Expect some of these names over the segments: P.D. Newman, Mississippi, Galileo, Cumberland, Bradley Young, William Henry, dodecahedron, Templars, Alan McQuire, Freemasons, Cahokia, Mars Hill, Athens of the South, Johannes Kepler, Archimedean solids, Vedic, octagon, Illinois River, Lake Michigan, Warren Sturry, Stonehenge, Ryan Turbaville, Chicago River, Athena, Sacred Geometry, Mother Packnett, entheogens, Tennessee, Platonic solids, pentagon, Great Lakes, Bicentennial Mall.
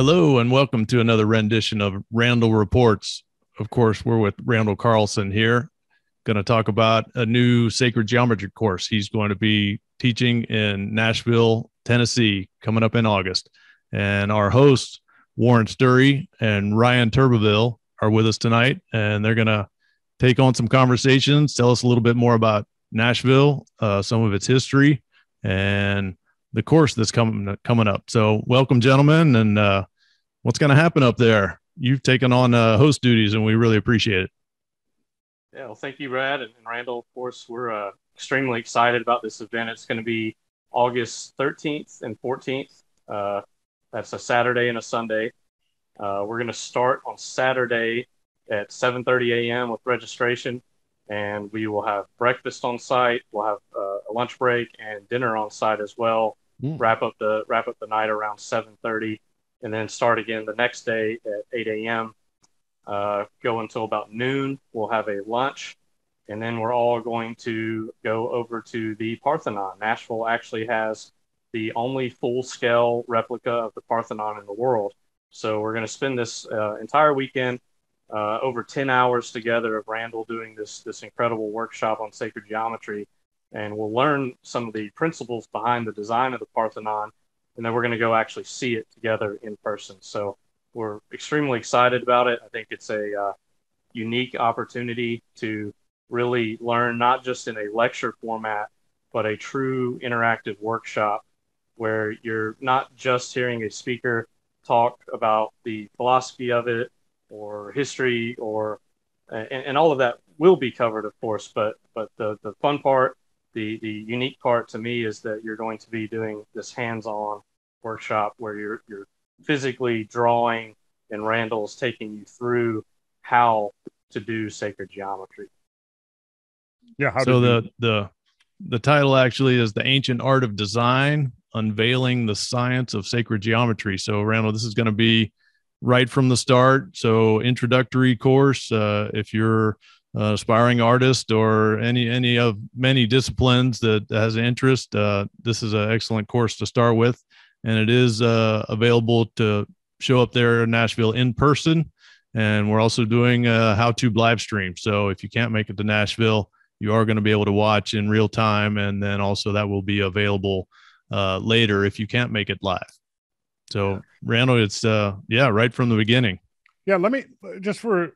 Hello and welcome to another rendition of Randall Reports. Of course, we're with Randall Carlson here, going to talk about a new sacred geometry course he's going to be teaching in Nashville, Tennessee, coming up in August. And our hosts, Warren Sturry and Ryan Turbaville, are with us tonight, and they're going to take on some conversations, tell us a little bit more about Nashville, some of its history, and the course that's coming up. So welcome, gentlemen. And what's going to happen up there? You've taken on host duties, and we really appreciate it. Yeah, well, thank you, Brad and Randall. Of course, we're extremely excited about this event. It's going to be August 13th and 14th. That's a Saturday and a Sunday. We're going to start on Saturday at 7:30 a.m. with registration, and we will have breakfast on site. We'll have a lunch break and dinner on site as well. Wrap up the night around 7:30, and then start again the next day at 8 a.m. Go until about noon. We'll have a lunch, and then we're all going to go over to the Parthenon. Nashville actually has the only full-scale replica of the Parthenon in the world. So we're going to spend this entire weekend, over 10 hours together of Randall doing this incredible workshop on sacred geometry. And we'll learn some of the principles behind the design of the Parthenon, and then we're going to go actually see it together in person. So we're extremely excited about it. I think it's a unique opportunity to really learn, not just in a lecture format, but a true interactive workshop where you're not just hearing a speaker talk about the philosophy of it or history and all of that will be covered, of course, but the fun part, the unique part to me is that you're going to be doing this hands-on workshop where you're physically drawing and Randall's taking you through how to do sacred geometry. Yeah. So the title actually is The Ancient Art of Design, Unveiling the Science of Sacred Geometry. So Randall, this is going to be right from the start. So introductory course, if you're an aspiring artist or any of many disciplines that has interest, this is an excellent course to start with. And it is available to show up there in Nashville in person. And we're also doing a how-to live stream. So if you can't make it to Nashville, you are going to be able to watch in real time. And then also that will be available later if you can't make it live. So yeah. Randall, it's right from the beginning. Yeah. Let me, just for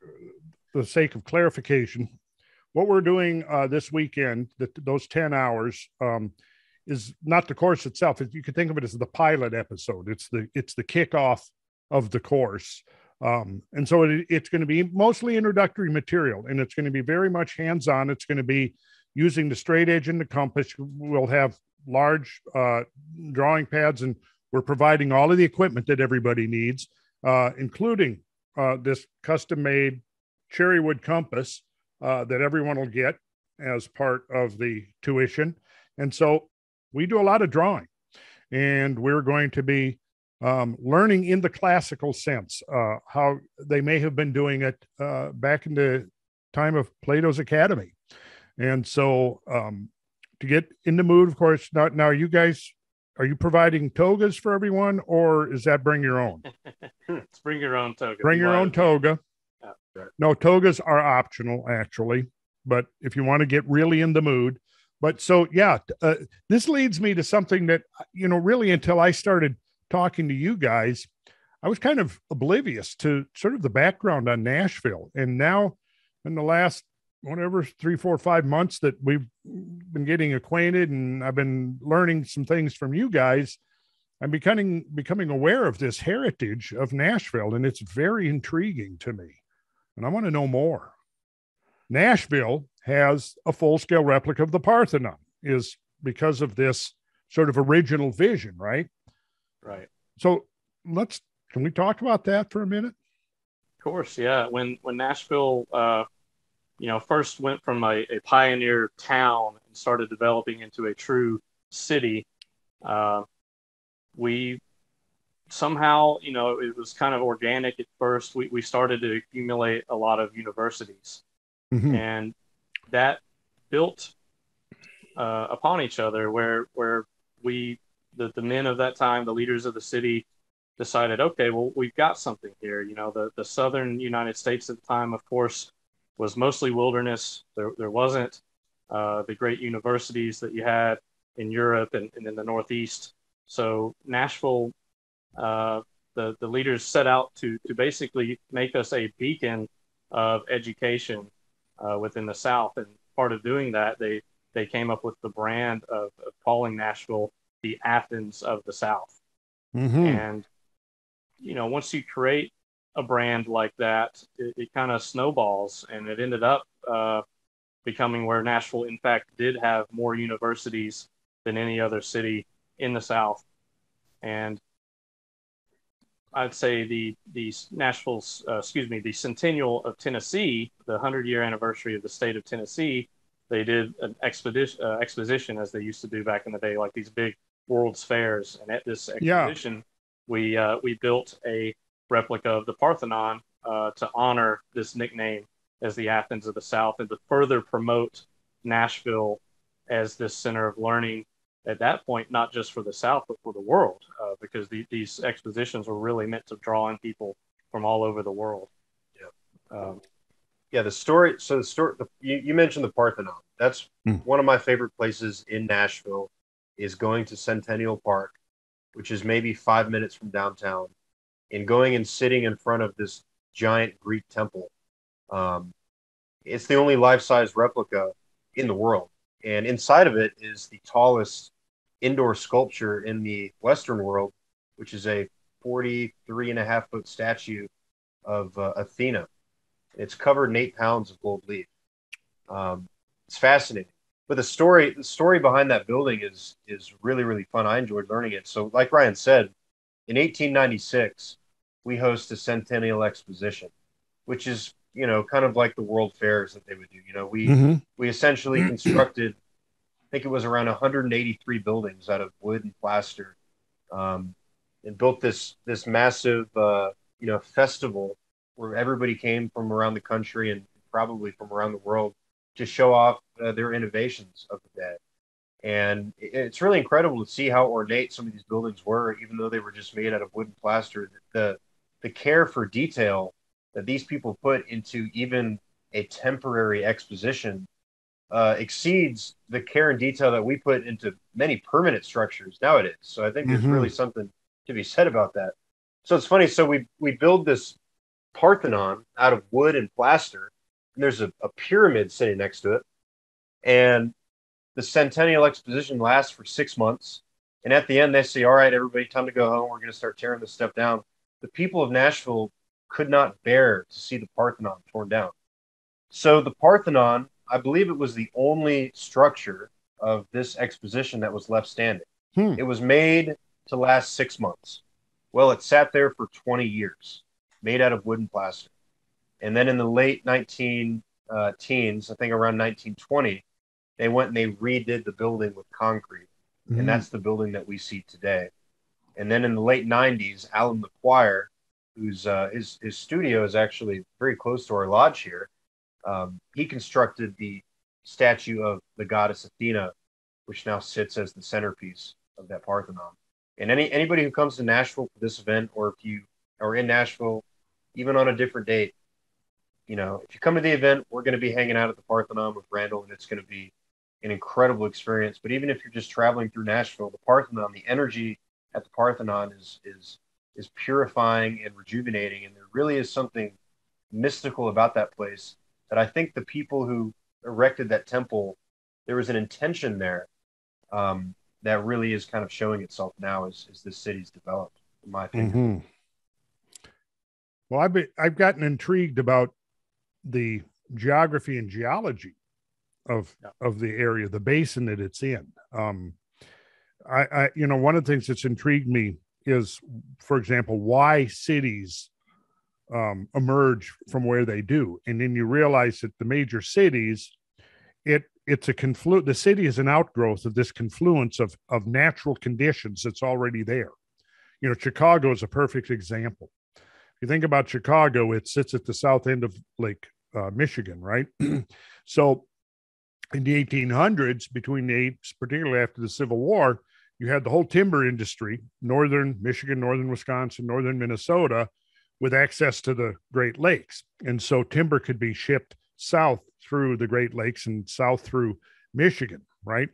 the sake of clarification, what we're doing this weekend, those 10 hours, is not the course itself. You could think of it as the pilot episode. It's the kickoff of the course. And so it's going to be mostly introductory material, and it's going to be very much hands-on. It's going to be using the straight edge and the compass. We'll have large drawing pads, and we're providing all of the equipment that everybody needs, including this custom-made cherry wood compass that everyone will get as part of the tuition. And so we do a lot of drawing, and we're going to be learning in the classical sense, how they may have been doing it back in the time of Plato's Academy. And so to get in the mood, of course, now you guys, are you providing togas for everyone, or is that bring your own? It's bring your own toga. Bring your own toga. Oh, right. No, togas are optional, actually, but if you want to get really in the mood. But so, yeah, this leads me to something that, really until I started talking to you guys, I was kind of oblivious to sort of the background on Nashville. And now in the last, whatever, 3, 4, 5 months that we've been getting acquainted, and I've been learning some things from you guys, I'm becoming aware of this heritage of Nashville, and it's very intriguing to me. And I want to know more. Nashville has a full-scale replica of the Parthenon, is because of this sort of original vision, right? Right. So can we talk about that for a minute? Of course. Yeah. When Nashville, first went from a pioneer town and started developing into a true city, we somehow, it was kind of organic at first. We started to accumulate a lot of universities, mm-hmm. and that built upon each other, where the men of that time, the leaders of the city, decided, okay, well, we've got something here. You know, the southern United States at the time, of course, was mostly wilderness. There wasn't the great universities that you had in Europe and in the Northeast. So Nashville, the leaders set out to basically make us a beacon of education within the South. And part of doing that, they came up with the brand of calling Nashville the Athens of the South. Mm-hmm. And, you know, once you create a brand like that, it kind of snowballs, and it ended up becoming where Nashville, in fact, did have more universities than any other city in the South. And I'd say the Centennial of Tennessee, the 100-year anniversary of the state of Tennessee, they did an exposition, as they used to do back in the day, like these big World's Fairs. And at this exposition, we built a replica of the Parthenon to honor this nickname as the Athens of the South, and to further promote Nashville as this center of learning at that point, not just for the South, but for the world, because these expositions were really meant to draw in people from all over the world. Yeah. You mentioned the Parthenon. That's one of my favorite places in Nashville, is going to Centennial Park, which is maybe 5 minutes from downtown, and going and sitting in front of this giant Greek temple. It's the only life-size replica in the world. And inside of it is the tallest indoor sculpture in the Western world, which is a 43.5-foot statue of Athena. It's covered in 8 pounds of gold leaf. It's fascinating. But the story behind that building is really, really fun. I enjoyed learning it. So like Ryan said, in 1896, we host a Centennial Exposition, which is, you know, kind of like the World Fairs that they would do. You know, we essentially constructed, I think it was around 183 buildings out of wood and plaster, and built this massive, you know, festival where everybody came from around the country and probably from around the world to show off their innovations of the day. And it's really incredible to see how ornate some of these buildings were, even though they were just made out of wood and plaster. The care for detail that these people put into even a temporary exposition exceeds the care and detail that we put into many permanent structures nowadays. So I think there's really something to be said about that. So it's funny. So we build this Parthenon out of wood and plaster, and there's a pyramid sitting next to it. And the Centennial Exposition lasts for 6 months. And at the end, they say, all right, everybody, time to go home. We're going to start tearing this stuff down. The people of Nashville could not bear to see the Parthenon torn down. So the Parthenon, I believe it was the only structure of this exposition that was left standing. It was made to last 6 months. Well, it sat there for 20 years, made out of wood and plaster. And then in the late 19 teens, I think around 1920, they went and they redid the building with concrete. And that's the building that we see today. And then in the late 90s, Alan McQuire, whose his studio is actually very close to our lodge here. He constructed the statue of the goddess Athena, which now sits as the centerpiece of that Parthenon. And anybody who comes to Nashville for this event, or if you are in Nashville, even on a different date, you know, if you come to the event, we're going to be hanging out at the Parthenon with Randall, and it's going to be an incredible experience. But even if you're just traveling through Nashville, the Parthenon, the energy at the Parthenon is purifying and rejuvenating. And there really is something mystical about that place that I think the people who erected that temple, there was an intention there that really is kind of showing itself now as this city's developed, in my opinion. Well, I've gotten intrigued about the geography and geology of the area, the basin that it's in. I you know, one of the things that's intrigued me is, for example, why cities emerge from where they do. And then you realize that the major cities, it's a confluence. The city is an outgrowth of this confluence of natural conditions that's already there. You know, Chicago is a perfect example. If you think about Chicago, it sits at the south end of Lake Michigan, right? So in the 1800s, particularly after the Civil War, you had the whole timber industry, northern Michigan, northern Wisconsin, northern Minnesota, with access to the Great Lakes. And so timber could be shipped south through the Great Lakes and south through Michigan, right?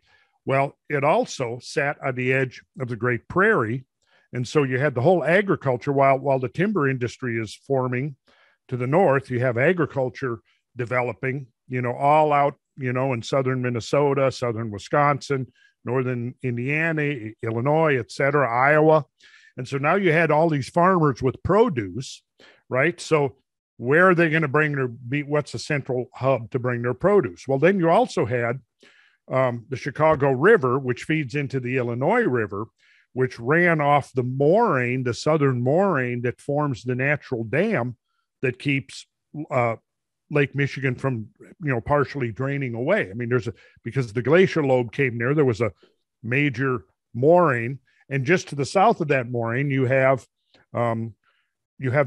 Well, it also sat on the edge of the Great Prairie. And so you had the whole agriculture, while the timber industry is forming to the north, you have agriculture developing, you know, all out, you know, in southern Minnesota, southern Wisconsin, northern Indiana, Illinois, et cetera, Iowa. And so now you had all these farmers with produce, right? So where are they going to bring what's the central hub to bring their produce? Well, then you also had the Chicago River, which feeds into the Illinois River, which ran off the moraine, the southern moraine that forms the natural dam that keeps Lake Michigan from, you know, partially draining away. I mean, because the glacial lobe came near, there was a major moraine. And just to the south of that moraine, you have the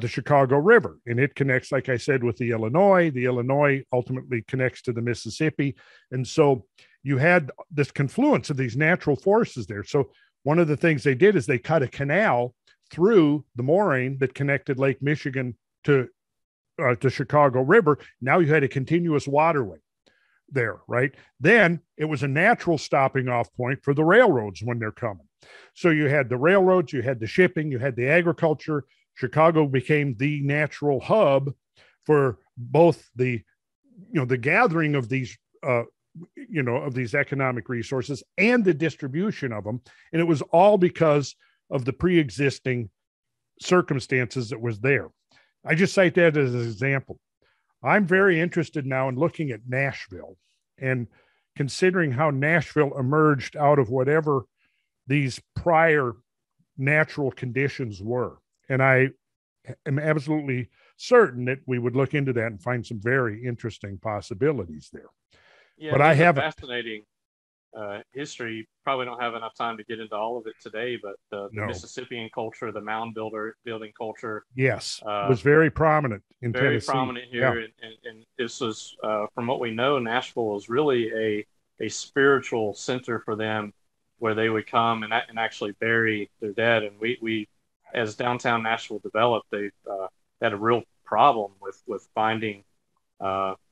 Chicago River, and it connects, like I said, with the Illinois. The Illinois ultimately connects to the Mississippi. And so you had this confluence of these natural forces there. So one of the things they did is they cut a canal through the moraine that connected Lake Michigan to Chicago River. Now you had a continuous waterway there, right? Then it was a natural stopping off point for the railroads when they're coming. So you had the railroads, you had the shipping, you had the agriculture. Chicago became the natural hub for both the gathering of these of these economic resources and the distribution of them. And it was all because of the pre-existing circumstances that was there. I just cite that as an example. I'm very interested now in looking at Nashville and considering how Nashville emerged out of whatever these prior natural conditions were. And I am absolutely certain that we would look into that and find some very interesting possibilities there. Yeah, but I have a fascinating history. Probably don't have enough time to get into all of it today, but the Mississippian culture, the mound building culture. Yes, was very prominent in Tennessee. Very prominent here. Yeah. And this was, from what we know, Nashville was really a spiritual center for them, where they would come and actually bury their dead. And we as downtown Nashville developed, they had a real problem with finding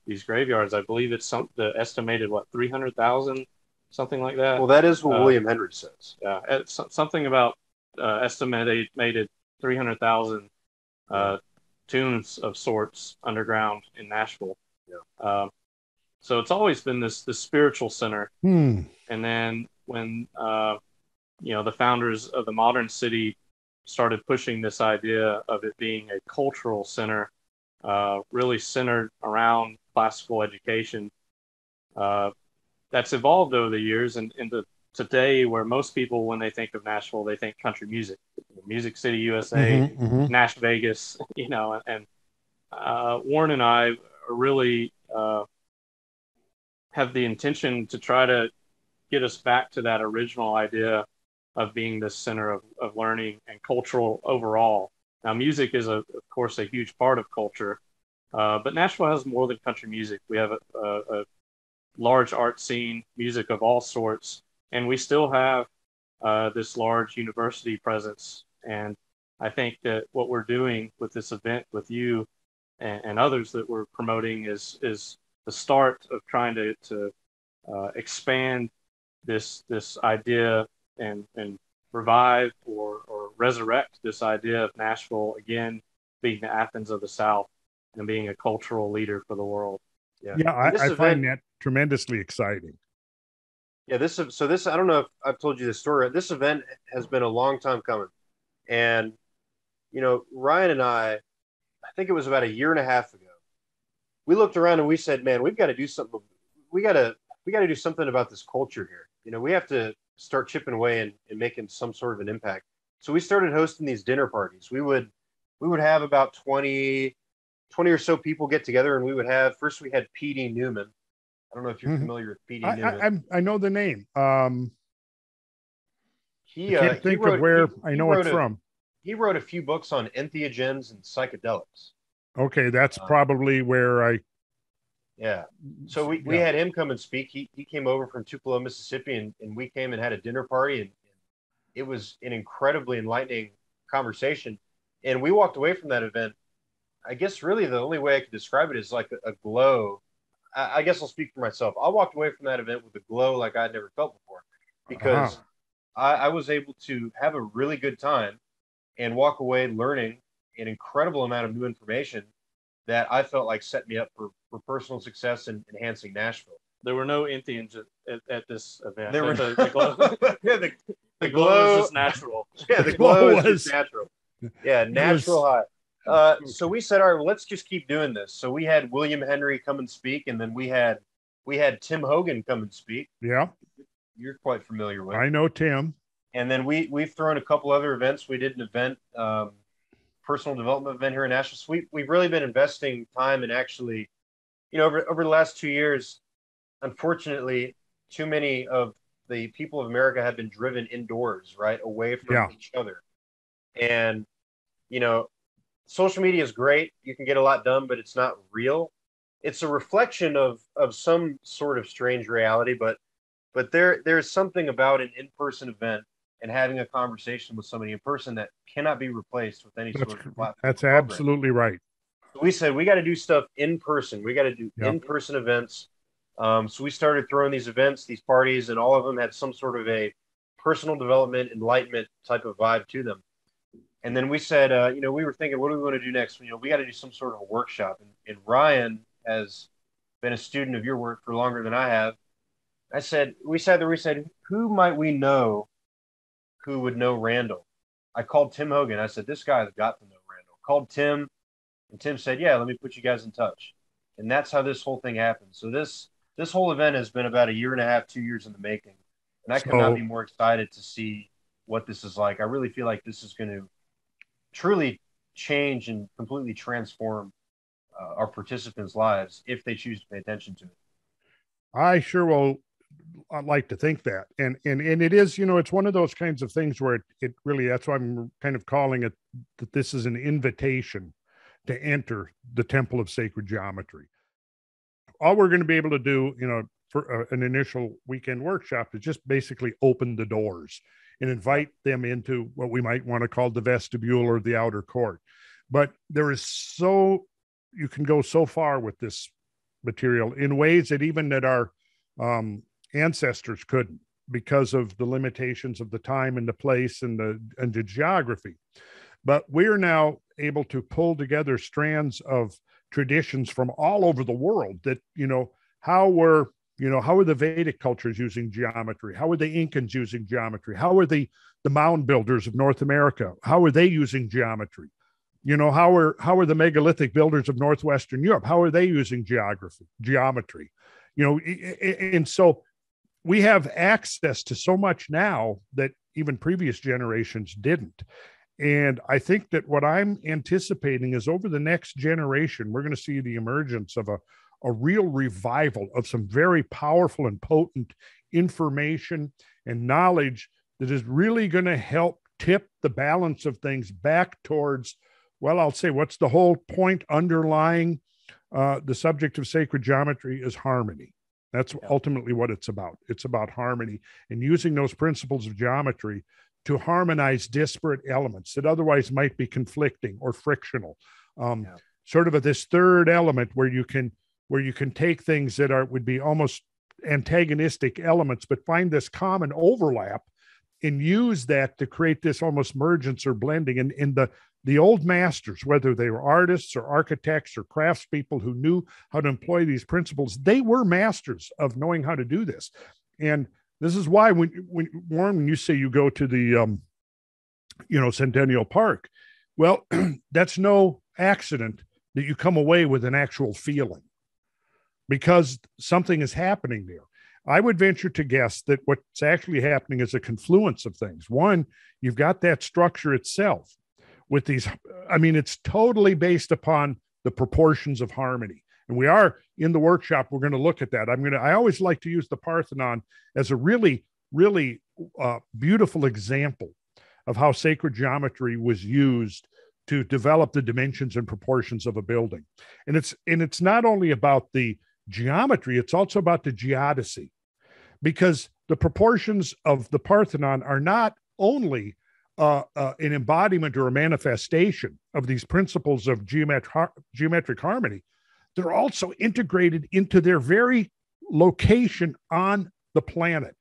these graveyards. I believe it's the estimated, 300,000, something like that. Well, that is what William Henry says. Yeah, something about estimated 300,000 tombs of sorts underground in Nashville. Yeah. So it's always been this spiritual center. Hmm. And then when the founders of the modern city started pushing this idea of it being a cultural center, really centered around classical education. That's evolved over the years and into today, where most people, when they think of Nashville, they think country music, Music City, USA, Nash Vegas, you know, and Warren and I really have the intention to try to get us back to that original idea of being the center of learning and cultural overall. Now, music is, of course, a huge part of culture, but Nashville has more than country music. We have a large art scene, music of all sorts, and we still have this large university presence. And I think that what we're doing with this event with you and others that we're promoting is the start of trying to expand this idea and revive or resurrect this idea of Nashville again being the Athens of the South and being a cultural leader for the world. Yeah, I find that tremendously exciting. Yeah, this I don't know if I've told you this story. This event has been a long time coming, and Ryan and I think it was about a year and a half ago, we looked around and we said, "Man, we've got to do something. We got to do something about this culture here. We have to start chipping away and making some sort of an impact." So we started hosting these dinner parties. We would have about 20 or so people get together, and we would have, first we had P.D. Newman. I don't know if you're familiar with P.D. Newman. I know the name. He wrote a few books on entheogens and psychedelics. Okay, that's probably where I... Yeah. So we had him come and speak. He came over from Tupelo, Mississippi, and we came and had a dinner party and it was an incredibly enlightening conversation. And we walked away from that event, I guess really the only way I could describe it is like a glow. I guess I'll speak for myself. I walked away from that event with a glow like I'd never felt before, because I was able to have a really good time and walk away learning an incredible amount of new information that I felt like set me up for personal success and enhancing Nashville. There were no Indians at this event. There were the glow. Yeah, the glow was natural. Yeah, the glow was natural. Yeah, natural hot. So we said, all right, well, let's just keep doing this. So we had William Henry come and speak, and then we had Tim Hogan come and speak. Yeah, you're quite familiar with. I know Tim. And then we've thrown a couple other events. We did an event, personal development event here in Nashville. So we've really been investing time and actually, you know, over the last 2 years, unfortunately, too many of the people of America have been driven indoors, right, away from each other. And, you know, social media is great. You can get a lot done, but it's not real. It's a reflection of some sort of strange reality, but there's something about an in-person event and having a conversation with somebody in person that cannot be replaced with any sort of platform. That's absolutely right. So we said, we got to do stuff in person. We got to do in-person events. So we started throwing these events, these parties, and all of them had some sort of a personal development, enlightenment type of vibe to them. And then we said, you know, we were thinking, what do we want to do next? You know, we got to do some sort of a workshop. And Ryan has been a student of your work for longer than I have. I said, we said, who might we know who would know Randall? I called Tim Hogan. I said, this guy's got to know Randall. Called Tim, and Tim said, yeah, let me put you guys in touch. And that's how this whole thing happened. So this whole event has been about a year and a half, 2 years in the making. And I could not be more excited to see what this is like. I really feel like this is going to truly change and completely transform our participants' lives if they choose to pay attention to it. I sure will. I'd like to think that. And it is, you know, it's one of those kinds of things where it really, that's why I'm kind of calling it that this is an invitation to enter the Temple of Sacred Geometry. All we're going to be able to do, you know, for an initial weekend workshop is just basically open the doors and invite them into what we might want to call the vestibule or the outer court. But there is you can go so far with this material in ways that even that our ancestors couldn't, because of the limitations of the time and the place and the geography. But we are now able to pull together strands of traditions from all over the world that, you know, how were the Vedic cultures using geometry? How were the Incans using geometry? How were the mound builders of North America? How were they using geometry? You know, how were the megalithic builders of Northwestern Europe? How are they using geometry? You know, and so we have access to so much now that even previous generations didn't. And I think that what I'm anticipating is over the next generation, we're going to see the emergence of a real revival of some very powerful and potent information and knowledge that is really going to help tip the balance of things back towards, well, I'll say what's the whole point underlying the subject of sacred geometry is harmony. That's ultimately what it's about. It's about harmony and using those principles of geometry to harmonize disparate elements that otherwise might be conflicting or frictional. Sort of this third element where you can take things that would be almost antagonistic elements, but find this common overlap and use that to create this almost mergence or blending. And in the old masters, whether they were artists or architects or craftspeople who knew how to employ these principles, they were masters of knowing how to do this. And this is why when Warren, when you say you go to the, you know, Centennial Park, well, that's no accident that you come away with an actual feeling, because something is happening there. I would venture to guess that what's actually happening is a confluence of things. One, you've got that structure itself with these, I mean, it's totally based upon the proportions of harmony. And we are in the workshop, we're going to look at that. I always like to use the Parthenon as a really, really beautiful example of how sacred geometry was used to develop the dimensions and proportions of a building. And it's not only about the geometry, it's also about the geodesy, because the proportions of the Parthenon are not only an embodiment or a manifestation of these principles of geometric harmony, they're also integrated into their very location on the planet.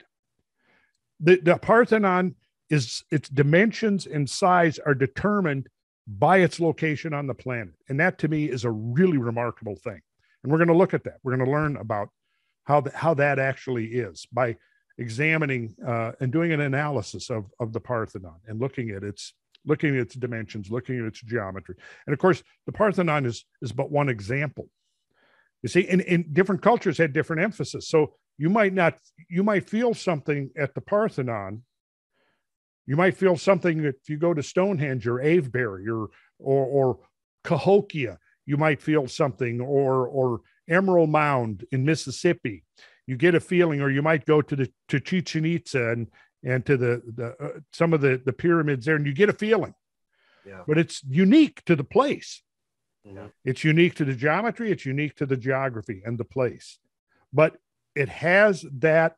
The Parthenon is, its dimensions and size are determined by its location on the planet. And that to me is a really remarkable thing. And we're going to look at that. We're going to learn about how that actually is by examining and doing an analysis of the Parthenon and looking at its dimensions, looking at its geometry. And of course, the Parthenon is but one example. You see, and different cultures had different emphasis. So you might feel something at the Parthenon. You might feel something if you go to Stonehenge or Avebury or Cahokia. You might feel something, or Emerald Mound in Mississippi. You get a feeling, or you might go to Chichen Itza and to some of the pyramids there, and you get a feeling. Yeah. But it's unique to the place. Yeah. It's unique to the geometry. It's unique to the geography and the place. But it has that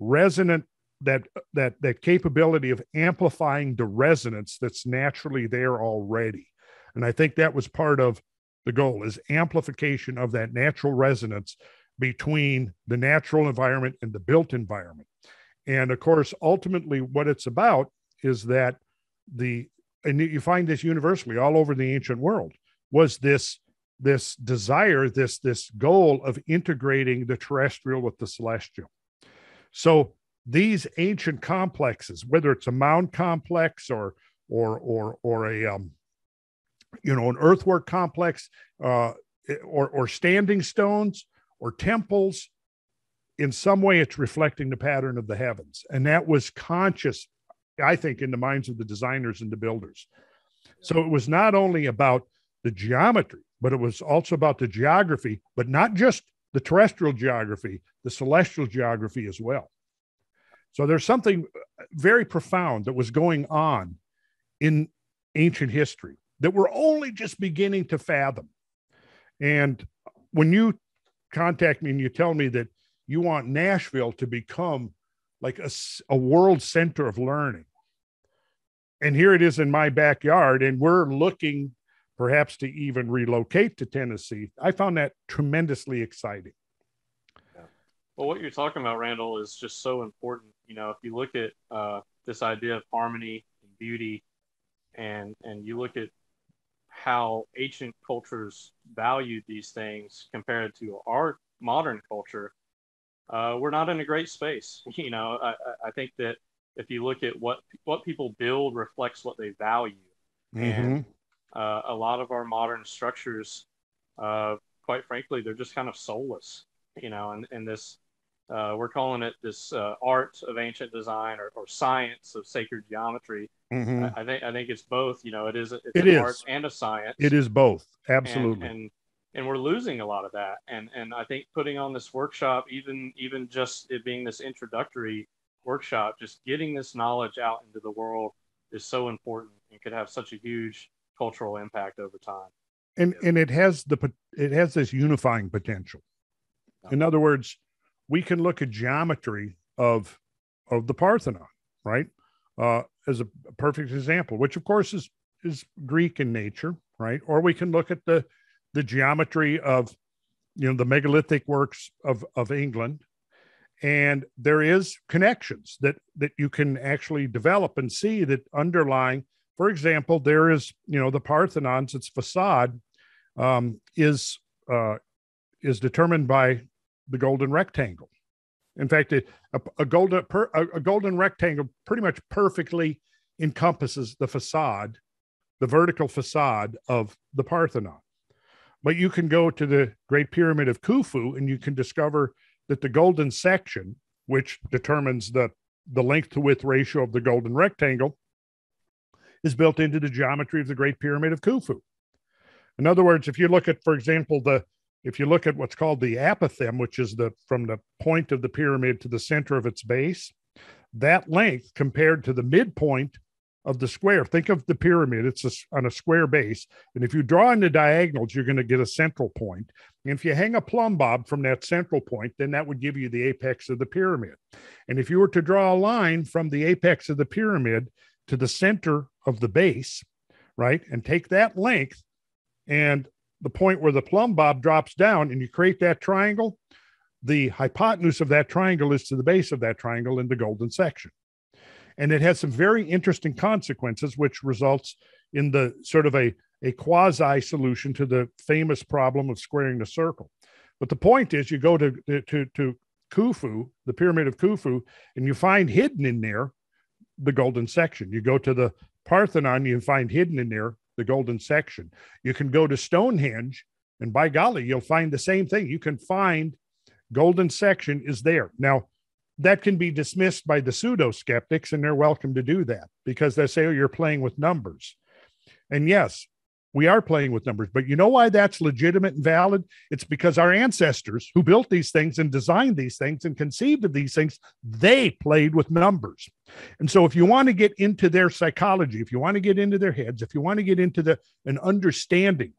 resonant, that capability of amplifying the resonance that's naturally there already. And I think that was part of the goal, is amplification of that natural resonance between the natural environment and the built environment. And of course, ultimately what it's about is that and you find this universally all over the ancient world, was this desire, this goal of integrating the terrestrial with the celestial. So these ancient complexes, whether it's a mound complex or a an earthwork complex, or standing stones or temples, in some way it's reflecting the pattern of the heavens. And that was conscious, I think, in the minds of the designers and the builders. So it was not only about the geometry, but it was also about the geography, but not just the terrestrial geography, the celestial geography as well. So there's something very profound that was going on in ancient history that we're only just beginning to fathom. And when you contact me and you tell me that you want Nashville to become like a world center of learning, and here it is in my backyard, and we're looking perhaps to even relocate to Tennessee, I found that tremendously exciting. Yeah. Well, what you're talking about, Randall, is just so important. You know, if you look at this idea of harmony and beauty, and you look at how ancient cultures valued these things compared to our modern culture, we're not in a great space. You know, I think that if you look at what people build reflects what they value. Mm-hmm. And a lot of our modern structures, quite frankly, they're just kind of soulless, you know, and this, we're calling it this art of ancient design, or science of sacred geometry. Mm-hmm. I think it's both. You know, it is art and a science. It is both, absolutely. And we're losing a lot of that. And I think putting on this workshop, even just it being this introductory workshop, just getting this knowledge out into the world is so important and could have such a huge cultural impact over time. And it has this unifying potential. In other words, we can look at geometry of the Parthenon, right? As a perfect example, which of course is Greek in nature, right? Or we can look at the geometry of, you know, the megalithic works of England, and there is connections that you can actually develop and see that underlying. For example, there is, you know, the Parthenon's, its facade is determined by the golden rectangle. In fact, a golden rectangle pretty much perfectly encompasses the facade, the vertical facade of the Parthenon. But you can go to the Great Pyramid of Khufu and you can discover that the golden section, which determines the length to width ratio of the golden rectangle, is built into the geometry of the Great Pyramid of Khufu. In other words, if you look at, for example, if you look at what's called the apothem, which is from the point of the pyramid to the center of its base, that length compared to the midpoint of the square. Think of the pyramid. It's on a square base. And if you draw in the diagonals, you're going to get a central point. And if you hang a plumb bob from that central point, then that would give you the apex of the pyramid. And if you were to draw a line from the apex of the pyramid to the center of the base, right, and take that length and the point where the plumb bob drops down and you create that triangle, the hypotenuse of that triangle is to the base of that triangle in the golden section. And it has some very interesting consequences, which results in the sort of a quasi solution to the famous problem of squaring the circle. But the point is, you go to Khufu, the Pyramid of Khufu, and you find hidden in there the golden section. You go to the Parthenon, you find hidden in there the golden section. You can go to Stonehenge, and by golly, you'll find the same thing. You can find golden section is there. Now, that can be dismissed by the pseudo-skeptics, and they're welcome to do that because they say, oh, you're playing with numbers. And yes, we are playing with numbers, but you know why that's legitimate and valid? It's because our ancestors who built these things and designed these things and conceived of these things, they played with numbers. And so if you want to get into their psychology, if you want to get into their heads, if you want to get into an understanding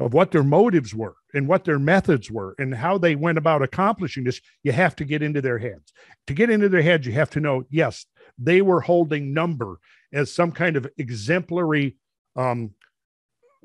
of what their motives were and what their methods were and how they went about accomplishing this, you have to get into their heads. To get into their heads, you have to know, yes, they were holding number as some kind of exemplary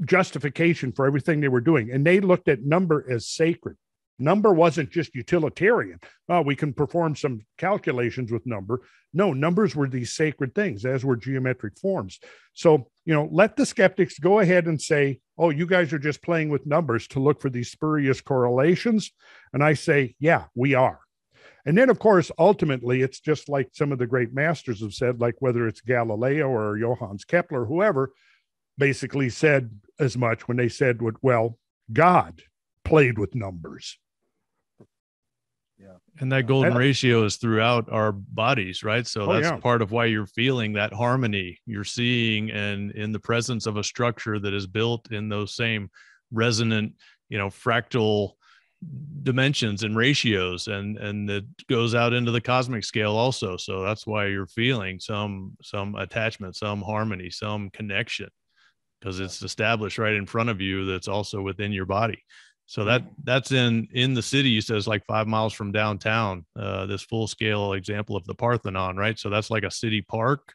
justification for everything they were doing. And they looked at number as sacred. Number wasn't just utilitarian. Oh, we can perform some calculations with number. No, numbers were these sacred things, as were geometric forms. So, let the skeptics go ahead and say, oh, you guys are just playing with numbers to look for these spurious correlations. And I say, yeah, we are. And then, of course, ultimately, it's just like some of the great masters have said, like whether it's Galileo or Johannes Kepler, whoever basically said as much when they said, well, God played with numbers. Yeah. And that golden ratio is throughout our bodies, right? So that's part of why you're feeling that harmony you're seeing and in the presence of a structure that is built in those same resonant, fractal dimensions and ratios, and that goes out into the cosmic scale also. So that's why you're feeling some attachment, some harmony, some connection, because it's established right in front of you. That's also within your body. So that's in the city. You said it's like 5 miles from downtown, this full scale example of the Parthenon, right? So that's like a city park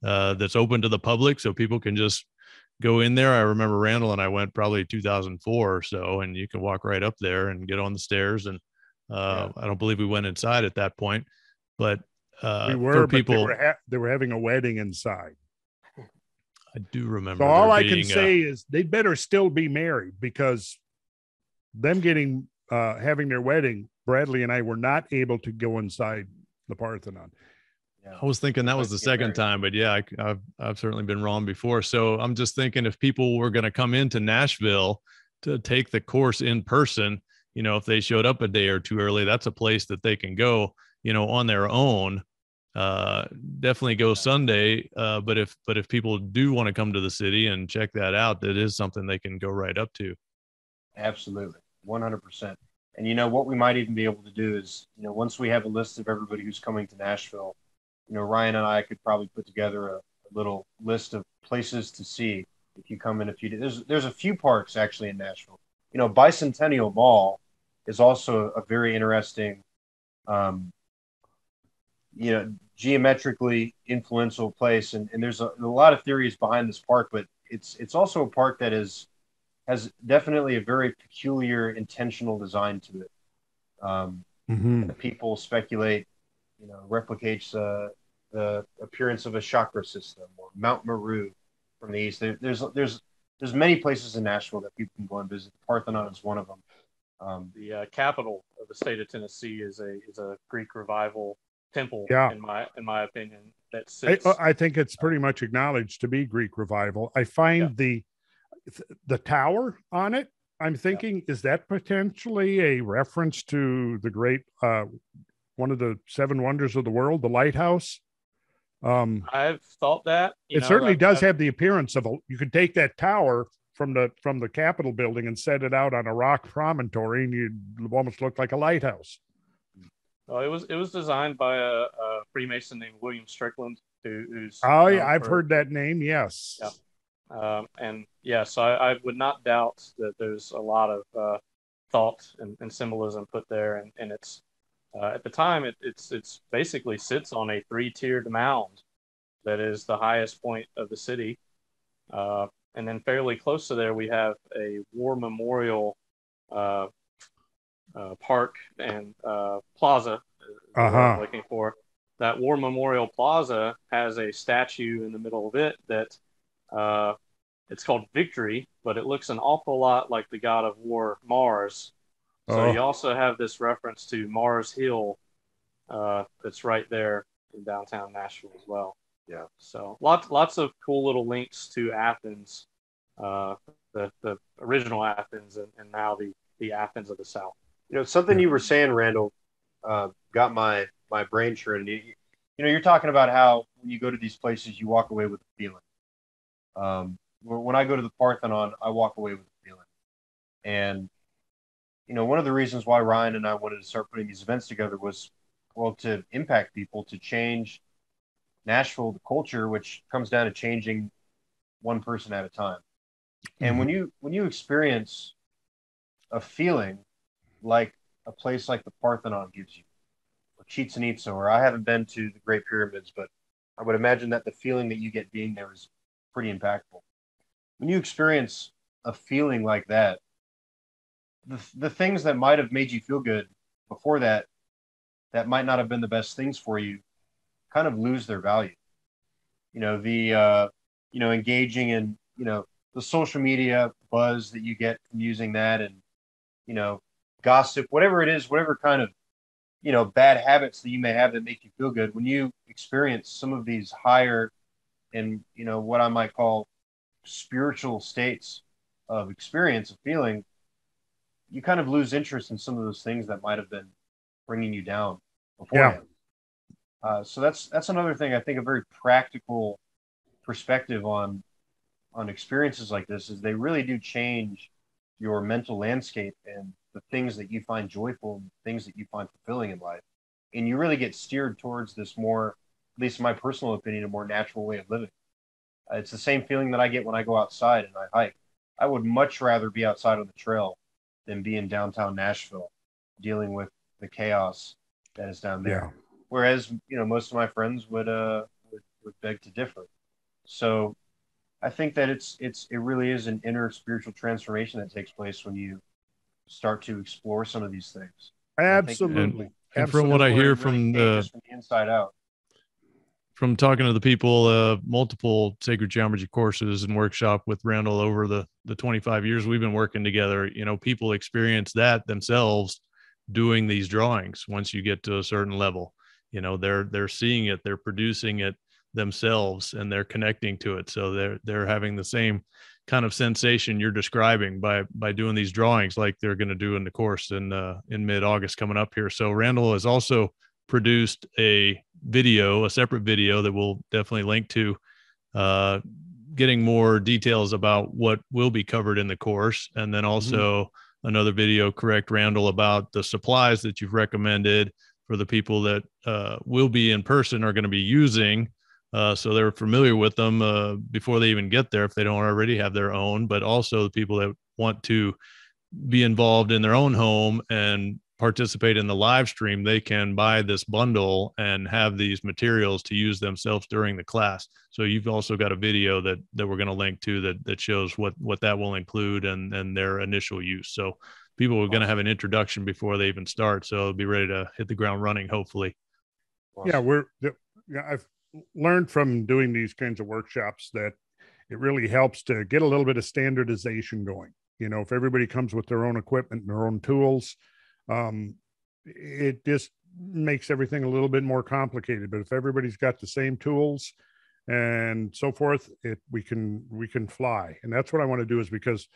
that's open to the public. So people can just go in there. I remember Randall and I went probably 2004 or so, and you can walk right up there and get on the stairs. And I don't believe we went inside at that point, but we were, for people, but they were having a wedding inside. I do remember. So all I can say is they'd better still be married, because them having their wedding, Bradley and I were not able to go inside the Parthenon. Yeah. I was thinking that was the second time, but yeah, I've certainly been wrong before. So I'm just thinking, if people were going to come into Nashville to take the course in person, if they showed up a day or two early, that's a place that they can go, on their own. Definitely go Sunday. But if people do want to come to the city and check that out, that is something they can go right up to. Absolutely. 100%. And what we might even be able to do is, once we have a list of everybody who's coming to Nashville, Ryan and I could probably put together a little list of places to see if you come in a few days. There's a few parks actually in Nashville. Bicentennial Mall is also a very interesting, geometrically influential place. And there's a lot of theories behind this park, but it's also a park that has definitely a very peculiar intentional design to it. The people speculate, replicates the appearance of a chakra system or Mount Meru from the east. There's many places in Nashville that people can go and visit. The Parthenon is one of them. The capital of the state of Tennessee is a Greek revival temple, in my opinion, that sits. I think it's pretty much acknowledged to be Greek revival. I find the tower on it, I'm thinking, is that potentially a reference to the great, one of the seven wonders of the world, the lighthouse? I've thought that. It certainly does have the appearance of you could take that tower from the Capitol building and set it out on a rock promontory, and you'd almost look like a lighthouse. It was designed by a Freemason named William Strickland, who's I've heard that name. Yes. Yeah. So I would not doubt that there's a lot of thought and symbolism put there, and it's at the time it's basically sits on a three-tiered mound that is the highest point of the city, and then fairly close to there we have a war memorial park and plaza. I'm looking for that war memorial plaza has a statue in the middle of it that. It's called Victory, but it looks an awful lot like the god of war, Mars. So You also have this reference to Mars Hill that's right there in downtown Nashville as well. Yeah. So lots of cool little links to Athens, the original Athens, and now the Athens of the South. You know, something you were saying, Randall, got my brain shredded. You know, you're talking about how when you go to these places, you walk away with a feeling. When I go to the Parthenon, I walk away with a feeling. And, you know, one of the reasons why Ryan and I wanted to start putting these events together was, well, to impact people, to change Nashville, the culture, which comes down to changing one person at a time. Mm-hmm. And when you experience a feeling like a place like the Parthenon gives you, or Chichen Itza, or I haven't been to the Great Pyramids, but I would imagine that the feeling that you get being there is pretty impactful. When you experience a feeling like that, the things that might have made you feel good before that might not have been the best things for you, kind of lose their value. You know, the engaging in, you know, the social media buzz that you get from using that, and, you know, gossip, whatever it is, whatever kind of, you know, bad habits that you may have that make you feel good. When you experience some of these higher and, you know, what I might call spiritual states of experience, of feeling, you kind of lose interest in some of those things that might have been bringing you down beforehand. Yeah. So that's another thing, I think, a very practical perspective on experiences like this is they really do change your mental landscape and the things that you find joyful and the things that you find fulfilling in life. And you really get steered towards this more, at least in my personal opinion, a more natural way of living. It's the same feeling that I get when I go outside and I hike. I would much rather be outside on the trail than be in downtown Nashville dealing with the chaos that is down there. Yeah. Whereas, you know, most of my friends would beg to differ. So I think that it really is an inner spiritual transformation that takes place when you start to explore some of these things. Absolutely. And from what I hear from the inside out. From talking to the people, multiple sacred geometry courses and workshop with Randall over the 25 years we've been working together, you know, people experience that themselves doing these drawings. Once you get to a certain level, you know, they're seeing it, they're producing it themselves, and they're connecting to it. So they're having the same kind of sensation you're describing by doing these drawings, like they're going to do in the course in mid-August coming up here. So Randall is also produced a separate video that we'll definitely link to, getting more details about what will be covered in the course. And then also another video, correct, Randall, about the supplies that you've recommended for the people that will be in person are going to be using. So they're familiar with them before they even get there if they don't already have their own, but also the people that want to be involved in their own home and participate in the live stream, they can buy this bundle and have these materials to use themselves during the class. So you've also got a video that we're going to link to that shows what that will include and their initial use. So people are going to have an introduction before they even start. So they'll be ready to hit the ground running, hopefully. Yeah, I've learned from doing these kinds of workshops that it really helps to get a little bit of standardization going. You know, if everybody comes with their own equipment and their own tools, it just makes everything a little bit more complicated. But if everybody's got the same tools and so forth, we can fly. And that's what I want to do, is because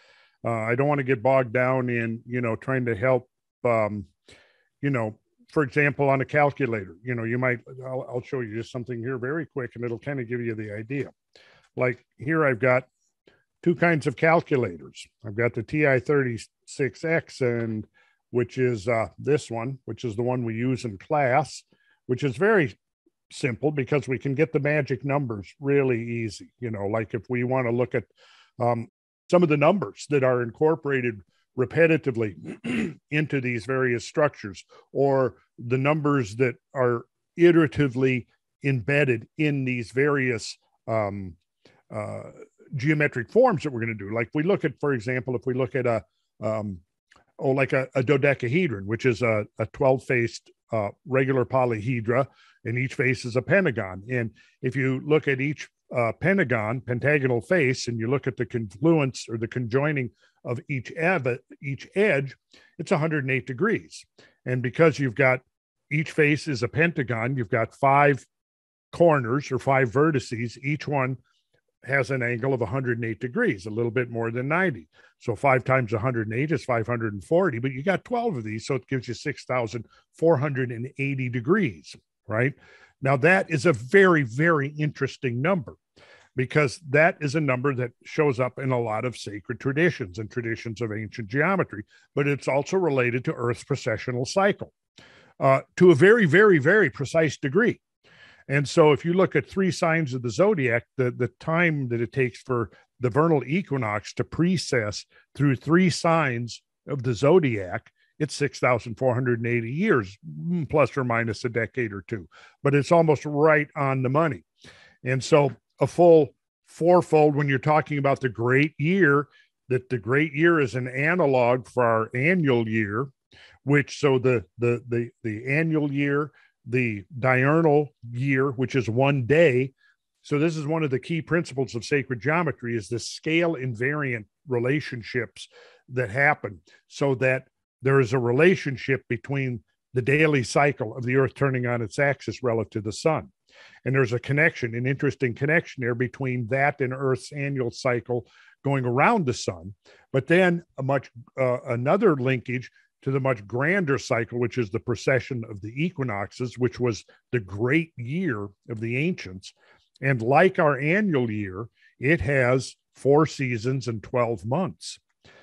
I don't want to get bogged down in, you know, trying to help, you know, for example, on a calculator. You know, I'll show you just something here very quick, and it'll kind of give you the idea. Like here, I've got two kinds of calculators. I've got the TI-36X and which is this one, which is the one we use in class, which is very simple because we can get the magic numbers really easy. You know, like if we want to look at some of the numbers that are incorporated repetitively into these various structures, or the numbers that are iteratively embedded in these various geometric forms that we're going to do. Like we look at, for example, if we look at a dodecahedron, which is a 12-faced regular polyhedra, and each face is a pentagon. And if you look at each pentagonal face, and you look at the confluence or the conjoining of each edge, it's 108 degrees. And because you've got each face is a pentagon, you've got 5 corners or 5 vertices. Each one has an angle of 108 degrees, a little bit more than 90. So 5 times 108 is 540, but you got 12 of these, so it gives you 6,480 degrees, right? Now that is a very, very interesting number, because that is a number that shows up in a lot of sacred traditions and traditions of ancient geometry, but it's also related to Earth's precessional cycle to a very, very, very precise degree. And so if you look at 3 signs of the zodiac, the time that it takes for the vernal equinox to precess through 3 signs of the zodiac, it's 6,480 years, plus or minus a decade or 2, but it's almost right on the money. And so a full 4-fold, when you're talking about the great year, that the great year is an analog for our annual year, which so the annual year, the diurnal year, which is one day. So this is one of the key principles of sacred geometry, is the scale invariant relationships that happen, so that there is a relationship between the daily cycle of the Earth turning on its axis relative to the sun. And there's a connection, an interesting connection there between that and Earth's annual cycle going around the sun. But then another linkage to the much grander cycle, which is the precession of the equinoxes, which was the great year of the ancients. And like our annual year, it has 4 seasons and 12 months.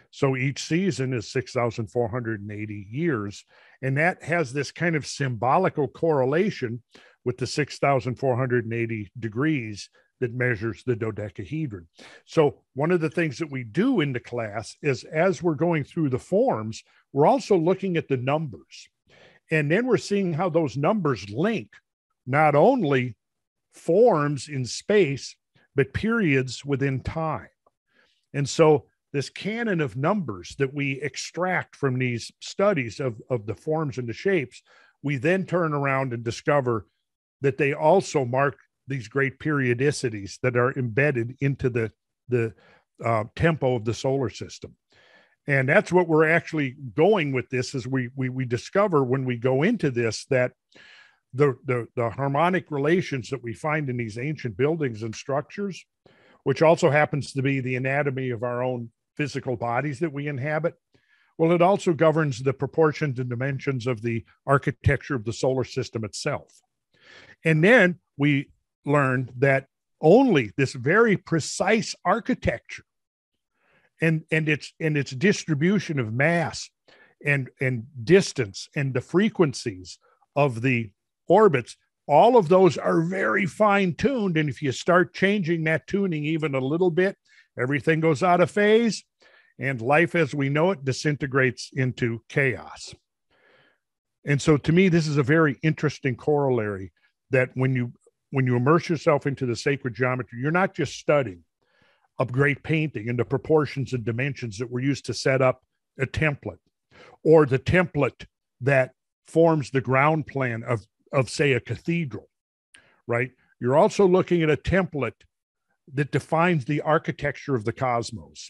So each season is 6,480 years. And that has this kind of symbolical correlation with the 6,480 degrees that measures the dodecahedron. So one of the things that we do in the class is, as we're going through the forms, we're also looking at the numbers. And then we're seeing how those numbers link not only forms in space, but periods within time. And so this canon of numbers that we extract from these studies of the forms and the shapes, we then turn around and discover that they also mark these great periodicities that are embedded into the tempo of the solar system. And that's what we're actually going with this, is we discover when we go into this that the harmonic relations that we find in these ancient buildings and structures, which also happens to be the anatomy of our own physical bodies that we inhabit, well, it also governs the proportions and dimensions of the architecture of the solar system itself. And then we learned that only this very precise architecture and its distribution of mass and distance and the frequencies of the orbits, all of those are very fine-tuned. And if you start changing that tuning even a little bit, everything goes out of phase, and life as we know it disintegrates into chaos. And so to me, this is a very interesting corollary, that when you immerse yourself into the sacred geometry, you're not just studying a great painting and the proportions and dimensions that were used to set up a template, or the template that forms the ground plan of say, a cathedral, right? You're also looking at a template that defines the architecture of the cosmos.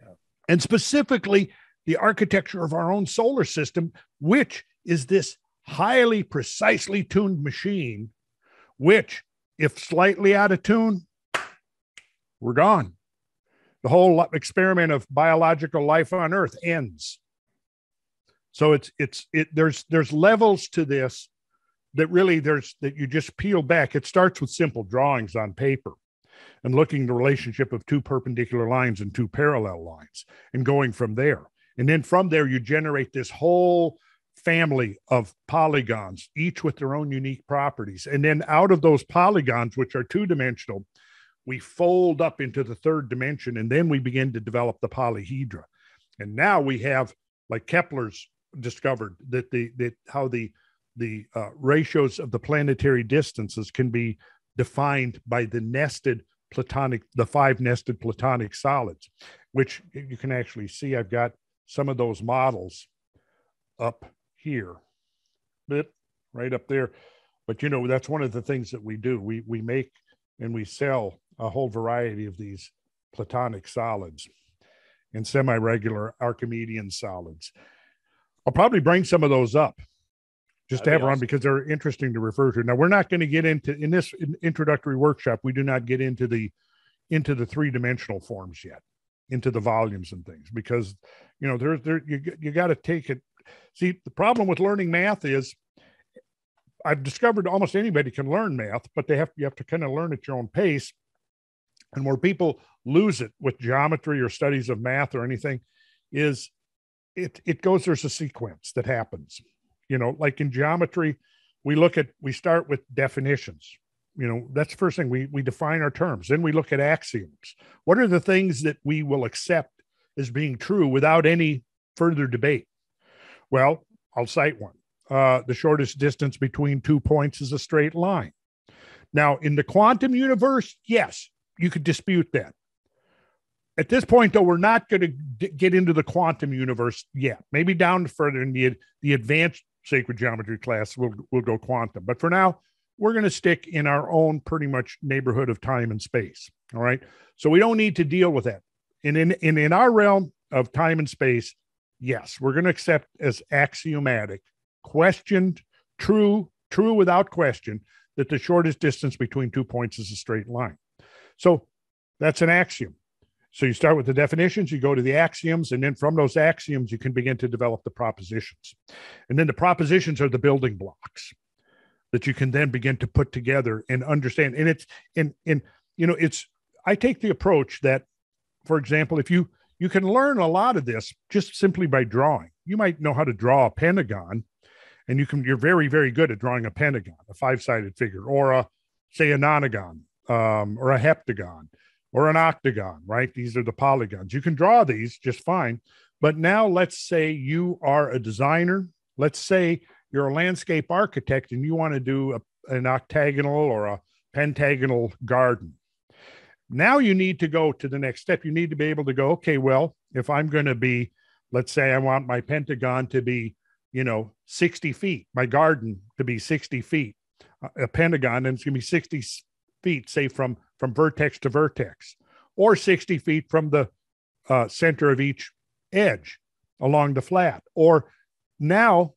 Yeah. And specifically, the architecture of our own solar system, which is this highly precisely tuned machine, which, if slightly out of tune, we're gone. The whole experiment of biological life on Earth ends. So there's levels to this that really that you just peel back. It starts with simple drawings on paper and looking at the relationship of 2 perpendicular lines and 2 parallel lines and going from there. And then from there, you generate this whole family of polygons, each with their own unique properties. And then out of those polygons, which are two-dimensional, we fold up into the third dimension, and then we begin to develop the polyhedra. And now we have, like Kepler's discovered, that how the ratios of the planetary distances can be defined by the nested Platonic, the five nested Platonic solids, which you can actually see. I've got some of those models up here, right up there. But, you know, that's one of the things that we do. We make and we sell a whole variety of these Platonic solids and semi-regular Archimedean solids. I'll probably bring some of those up just to have on, because they're interesting to refer to. Now, we're not going to get into, in this introductory workshop, we do not get into the three-dimensional forms yet, into the volumes and things, because, you know, you got to take it. See, the problem with learning math is, I've discovered almost anybody can learn math, but you have to kind of learn at your own pace. And where people lose it with geometry or studies of math or anything is there's a sequence that happens. You know, like in geometry, we start with definitions. You know, that's the first thing. We define our terms. Then we look at axioms. What are the things that we will accept as being true without any further debate? Well, I'll cite one. The shortest distance between 2 points is a straight line. Now, in the quantum universe, yes, you could dispute that. At this point, though, we're not going to get into the quantum universe yet. Maybe down further in the advanced sacred geometry class, we'll go quantum. But for now, we're going to stick in our own pretty much neighborhood of time and space. All right. So we don't need to deal with that. And in our realm of time and space, yes, we're going to accept as axiomatic, questioned, true without question, that the shortest distance between 2 points is a straight line. So that's an axiom. So you start with the definitions, you go to the axioms, and then from those axioms, you can begin to develop the propositions. And then the propositions are the building blocks that you can then begin to put together and understand. And I take the approach that, for example, if you can learn a lot of this just simply by drawing. You might know how to draw a pentagon, and you're very, very good at drawing a pentagon, a five-sided figure, or say a nonagon, or a heptagon, or an octagon, right? These are the polygons. You can draw these just fine, but now let's say you are a designer. Let's say you're a landscape architect, and you want to do an octagonal or a pentagonal garden. Now you need to go to the next step. You need to be able to go, okay, well, if I'm going to be, let's say I want my pentagon to be, you know, 60 feet, my garden to be 60 feet, a pentagon, and it's going to be 60 feet, say from vertex to vertex, or 60 feet from the center of each edge along the flat. Or now,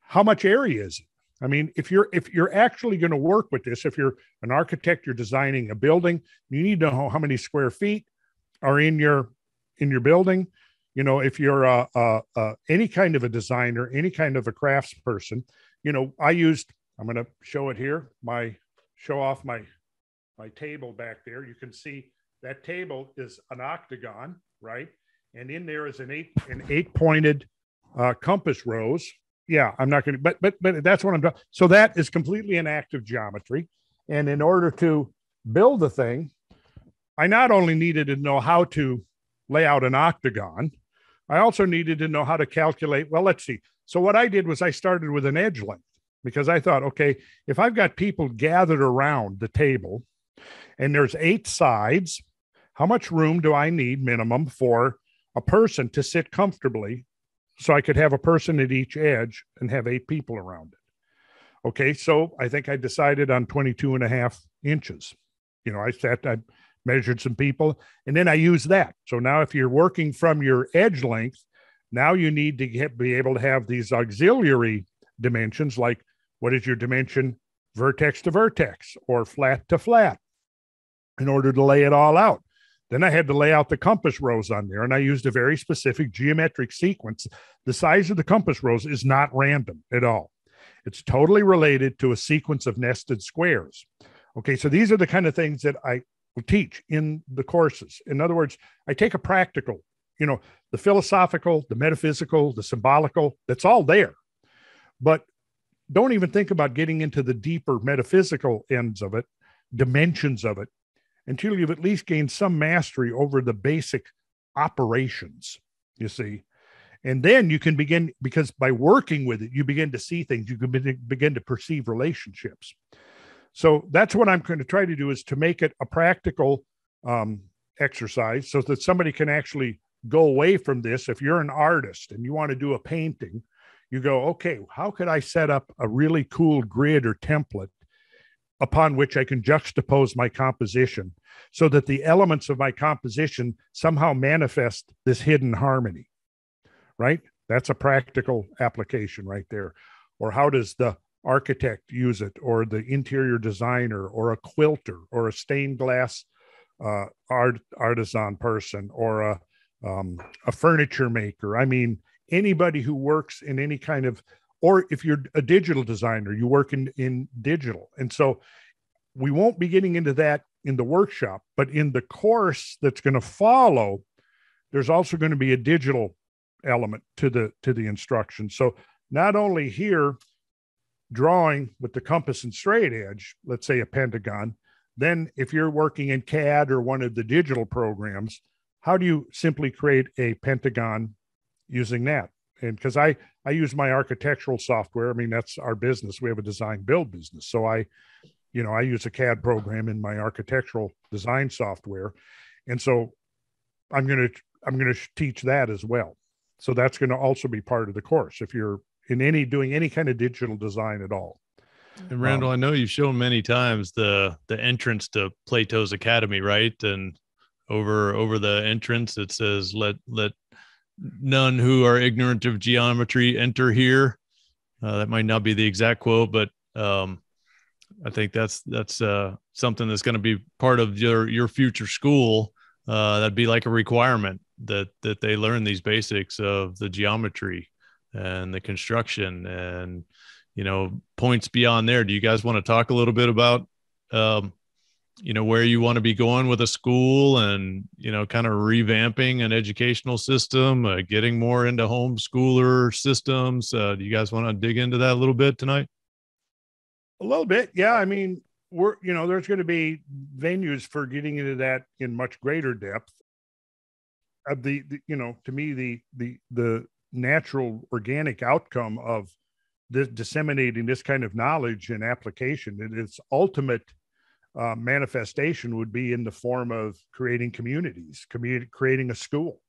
how much area is it? I mean, if you're actually going to work with this, if you're an architect, you're designing a building, you need to know how many square feet are in your building. You know, if you're any kind of a designer, any kind of a craftsperson, you know, I'm going to show it here, show off my table back there. You can see that table is an octagon, right? And in there is an eight pointed compass rose. Yeah, I'm not going to, but that's what I'm doing. So that is completely an act of geometry. And in order to build the thing, I not only needed to know how to lay out an octagon, I also needed to know how to calculate. Well, let's see. So what I did was I started with an edge length, because I thought, okay, if I've got people gathered around the table and there's 8 sides, how much room do I need minimum for a person to sit comfortably? So I could have a person at each edge and have 8 people around it. Okay. So I think I decided on 22.5 inches. You know, I measured some people, and then I used that. So now if you're working from your edge length, now you need to be able to have these auxiliary dimensions, like what is your dimension vertex to vertex or flat to flat, in order to lay it all out. Then I had to lay out the compass rose on there, and I used a very specific geometric sequence. The size of the compass rose is not random at all. It's totally related to a sequence of nested squares. Okay, so these are the kind of things that I will teach in the courses. In other words, I take a practical you know, the philosophical, the metaphysical, the symbolical, that's all there. But don't even think about getting into the deeper metaphysical ends of it, dimensions of it, until you've at least gained some mastery over the basic operations, you see. And then you can begin, because by working with it, you begin to see things, you can begin to perceive relationships. So that's what I'm going to try to do, is to make it a practical exercise so that somebody can actually go away from this. If you're an artist and you want to do a painting, you go, okay, how could I set up a really cool grid or template upon which I can juxtapose my composition so that the elements of my composition somehow manifest this hidden harmony, right? That's a practical application right there. Or how does the architect use it, or the interior designer, or a quilter, or a stained glass artisan person, or a furniture maker? I mean, anybody who works in any kind of, or if you're a digital designer, you work in digital. And so we won't be getting into that in the workshop, but in the course that's going to follow, there's also going to be a digital element to the instruction. So not only here, drawing with the compass and straight edge, let's say a pentagon, then if you're working in CAD or one of the digital programs, how do you simply create a pentagon using that? And because I use my architectural software, I mean, that's our business. We have a design build business. So I use a CAD program in my architectural design software. And so I'm going to teach that as well. So that's going to also be part of the course if you're doing any kind of digital design at all. And Randall, I know you've shown many times the entrance to Plato's Academy, right? And over the entrance, it says, let none who are ignorant of geometry enter here. That might not be the exact quote, but I think that's something that's going to be part of your future school. That'd be like a requirement that they learn these basics of the geometry and the construction and, you know, points beyond there. Do you guys want to talk a little bit about, you know, where you want to be going with a school and, you know, kind of revamping an educational system, getting more into homeschooler systems? Do you guys want to dig into that a little bit tonight? A little bit. Yeah. I mean, there's going to be venues for getting into that in much greater depth. To me, the natural organic outcome of this disseminating this kind of knowledge and application, and its ultimate manifestation would be in the form of creating communities, creating a school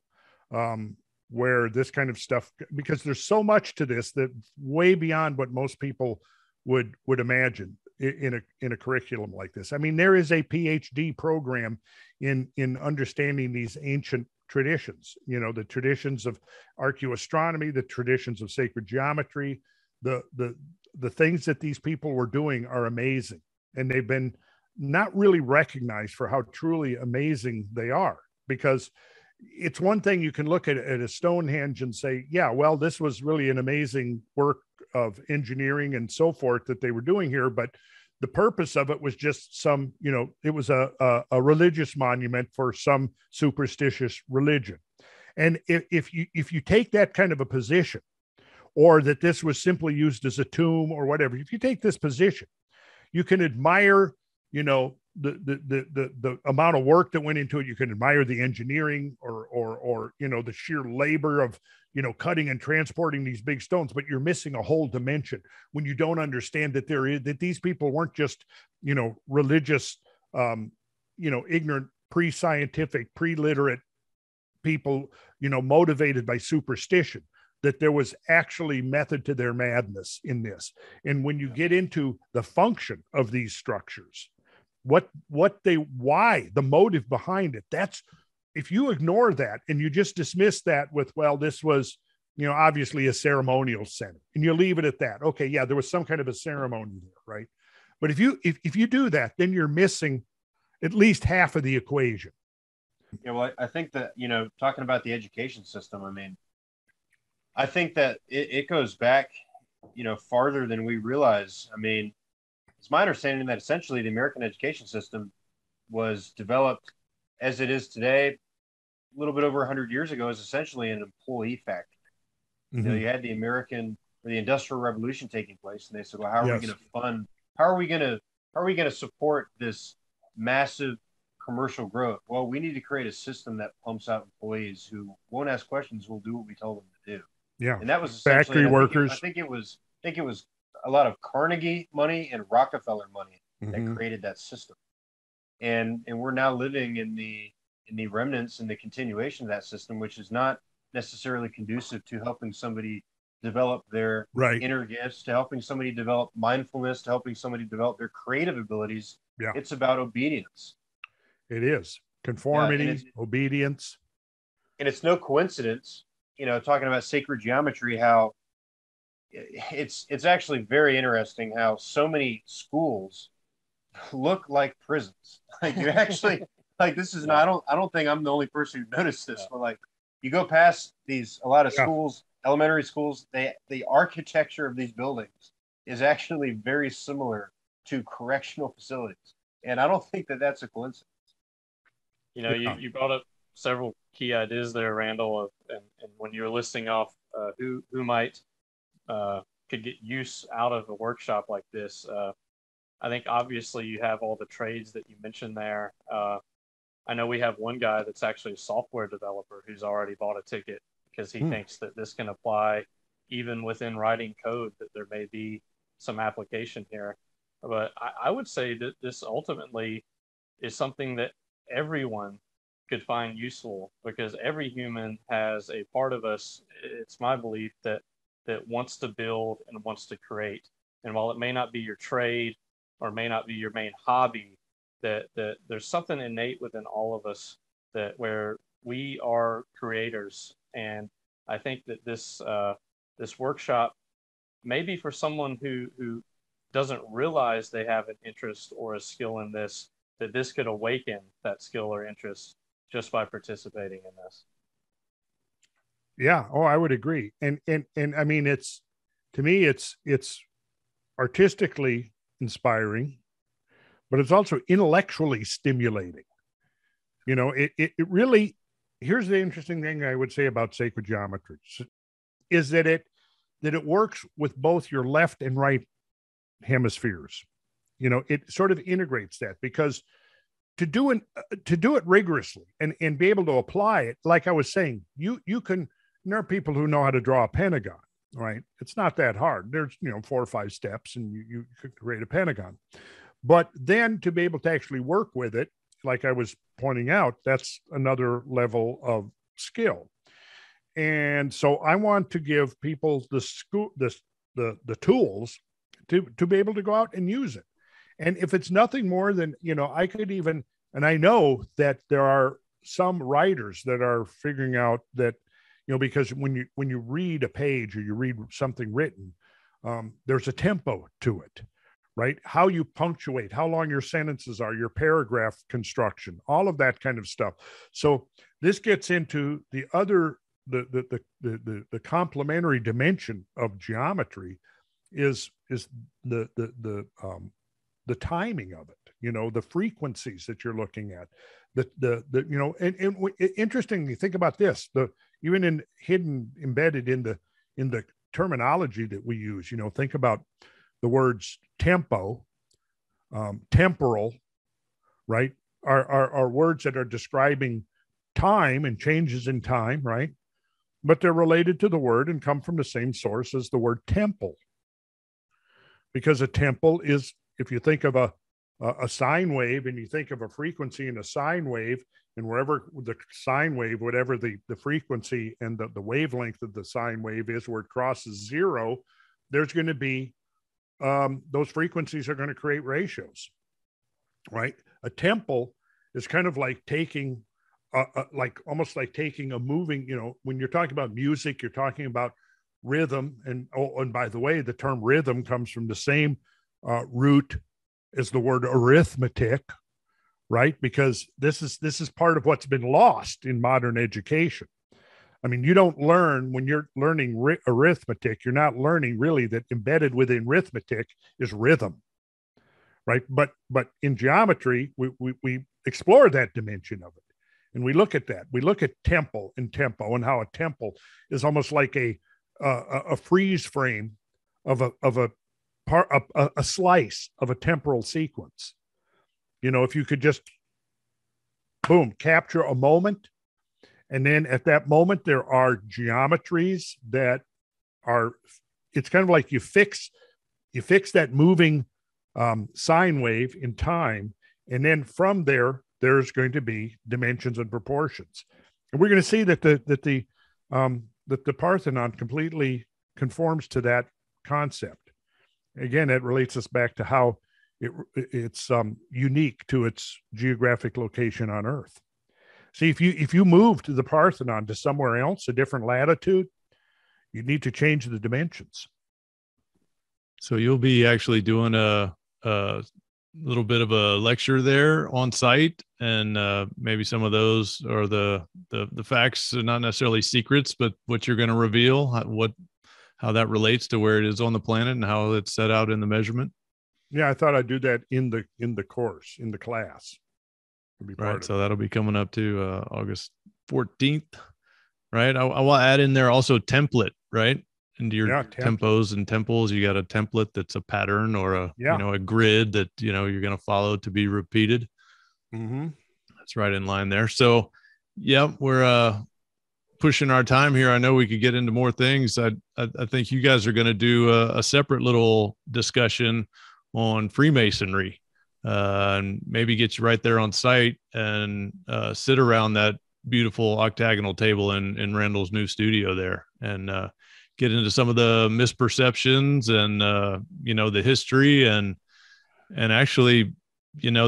where this kind of stuff, because there's so much to this that way beyond what most people would imagine in a curriculum like this. I mean, there is a PhD program in understanding these ancient traditions, you know, the traditions of archaeoastronomy, the traditions of sacred geometry, the things that these people were doing are amazing. And they've been not really recognized for how truly amazing they are, because it's one thing you can look at a Stonehenge and say, yeah, well, this was really an amazing work of engineering and so forth that they were doing here. But the purpose of it was just some, you know, it was a religious monument for some superstitious religion. And if you take that kind of a position, or that this was simply used as a tomb or whatever, if you take this position, you can admire, you know, the amount of work that went into it. You can admire the engineering or you know, the sheer labor of, you know, cutting and transporting these big stones, but you're missing a whole dimension when you don't understand that that these people weren't just, you know, religious, you know, ignorant, pre-scientific, pre-literate people, you know, motivated by superstition, that there was actually method to their madness in this. And when you get into the function of these structures, why the motive behind it, that's, if you ignore that and you just dismiss that with, well, this was, you know, obviously a ceremonial center, and you leave it at that. Okay, yeah, there was some kind of a ceremony there, right? But if you do that, then you're missing at least half of the equation. Yeah, well, I think that, you know, talking about the education system, I mean, I think that it goes back, you know, farther than we realize. I mean, it's my understanding that essentially the American education system was developed as it is today a little bit over 100 years ago is essentially an employee factory. Mm-hmm. You know, you had the American, or the Industrial Revolution taking place, and they said, well, how are we going to fund, how are we going to support this massive commercial growth? Well, we need to create a system that pumps out employees who won't ask questions, will do what we tell them to do. Yeah. And that was essentially factory workers. I think it was a lot of Carnegie money and Rockefeller money that created that system. And we're now living in the remnants and the continuation of that system, which is not necessarily conducive to helping somebody develop their inner gifts, to helping somebody develop mindfulness, to helping somebody develop their creative abilities. Yeah. It's about obedience. It is. Conformity, obedience. And it's no coincidence, you know, talking about sacred geometry, how it's actually very interesting how so many schools look like prisons. Like you actually, like this is, I don't think I'm the only person who noticed this, but like you go past these, a lot of schools, elementary schools, the architecture of these buildings is actually very similar to correctional facilities. And I don't think that that's a coincidence. You know, you brought up several key ideas there, Randall, and when you were listing off who might could get use out of a workshop like this, I think obviously you have all the trades that you mentioned there. I know we have one guy that's actually a software developer who's already bought a ticket because he thinks that this can apply even within writing code, that there may be some application here. But I would say that this ultimately is something that everyone could find useful, because every human has a part of us, it's my belief, that wants to build and wants to create. And while it may not be your trade or may not be your main hobby, that there's something innate within all of us where we are creators. And I think that this workshop, maybe for someone who doesn't realize they have an interest or a skill in this, that this could awaken that skill or interest just by participating in this. Yeah. Oh, I would agree. And I mean, it's, to me, it's artistically inspiring, but it's also intellectually stimulating. You know, it really, here's the interesting thing I would say about sacred geometry is that it works with both your left and right hemispheres. You know, it sort of integrates that, because to do it rigorously and be able to apply it, like I was saying, you can, there are people who know how to draw a pentagon, right? It's not that hard. There's, you know, 4 or 5 steps and you could create a pentagon. But then to be able to actually work with it, like I was pointing out, that's another level of skill. And so I want to give people the tools to be able to go out and use it. And if it's nothing more than, you know, and I know that there are some writers that are figuring out that, you know, because when you read a page or you read something written, there's a tempo to it, right? How you punctuate, how long your sentences are, your paragraph construction, all of that kind of stuff. So this gets into the other, the complementary dimension of geometry is the timing of it, you know, the frequencies that you're looking at, the you know, and interestingly, think about this, even in hidden, embedded in the terminology that we use, you know, think about the words tempo, temporal, right, are words that are describing time and changes in time, right? But they're related to the word and come from the same source as the word temple, because a temple is, if you think of a sine wave and you think of a frequency and a sine wave, and wherever the sine wave, whatever the frequency and the wavelength of the sine wave is, where it crosses zero, there's going to be, those frequencies are going to create ratios, right? A temple is kind of like taking, almost like taking a moving, you know, when you're talking about music, you're talking about rhythm. And by the way, the term rhythm comes from the same root is the word arithmetic, right? Because this is part of what's been lost in modern education. I mean, you don't learn, when you're learning arithmetic, you're not learning really that embedded within arithmetic is rhythm, right? But in geometry, we explore that dimension of it. And we look at that. We look at temple and tempo, and how a temple is almost like a freeze frame of a slice of a temporal sequence. You know, if you could just, boom, capture a moment. And then at that moment, there are geometries that are, it's kind of like you fix that moving sine wave in time. And then from there, there's going to be dimensions and proportions. And we're going to see that the Parthenon completely conforms to that concept. Again, that relates us back to how it's unique to its geographic location on Earth. See, if you moved the Parthenon to somewhere else, a different latitude, you need to change the dimensions. So you'll be actually doing a little bit of a lecture there on site, and maybe some of those are the facts, not necessarily secrets, but what you're going to reveal, how that relates to where it is on the planet and how it's set out in the measurement. Yeah, I thought I'd do that in the course, in the class. Right, so that'll be coming up to August 14th, right? I will add in there also template, right? Into your tempos and temples, you got a template that's a pattern or a grid that, you know, you're going to follow to be repeated. Mm-hmm. That's right in line there. So, yeah, we're pushing our time here. I know we could get into more things. I think you guys are going to do a separate little discussion on Freemasonry. And maybe get you right there on site and sit around that beautiful octagonal table in Randall's new studio there, and get into some of the misperceptions and, you know, the history and actually, you know,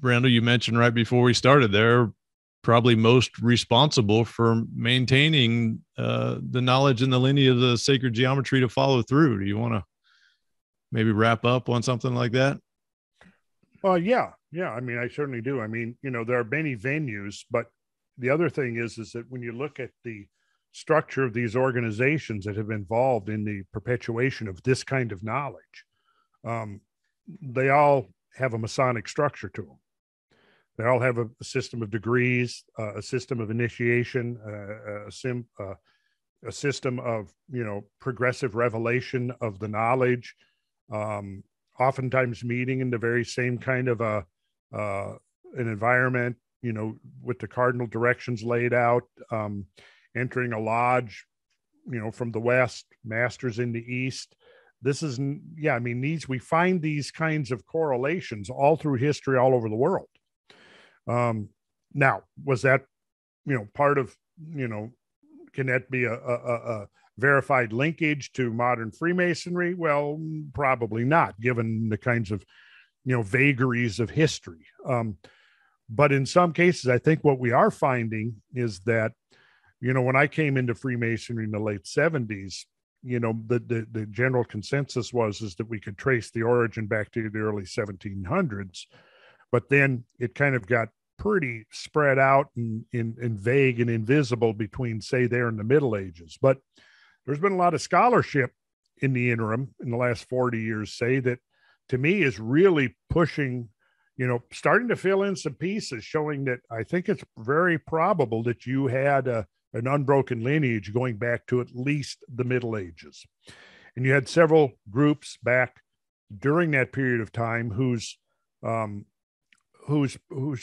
Randall, you mentioned right before we started, they're probably most responsible for maintaining the knowledge and the lineage of the sacred geometry to follow through. Do you want to maybe wrap up on something like that? Well, yeah. I mean, I certainly do. I mean, you know, there are many venues, but the other thing is that when you look at the structure of these organizations that have been involved in the perpetuation of this kind of knowledge, they all have a Masonic structure to them. They all have a system of degrees, a system of initiation, a system of, you know, progressive revelation of the knowledge, oftentimes meeting in the very same kind of an environment, you know, with the cardinal directions laid out, entering a lodge, you know, from the West, masters in the East. This is, yeah, I mean, we find these kinds of correlations all through history, all over the world. Now, was that, you know, part of, you know, can that be a verified linkage to modern Freemasonry? Well, probably not, given the kinds of, you know, vagaries of history. But in some cases, I think what we are finding is that, you know, when I came into Freemasonry in the late 70s, you know, the general consensus was that we could trace the origin back to the early 1700s, but then it kind of got pretty spread out and vague and invisible between, say, there and the Middle Ages. But there's been a lot of scholarship in the interim in the last 40 years, say, that to me is really pushing, you know, starting to fill in some pieces showing that I think it's very probable that you had an unbroken lineage going back to at least the Middle Ages. And you had several groups back during that period of time whose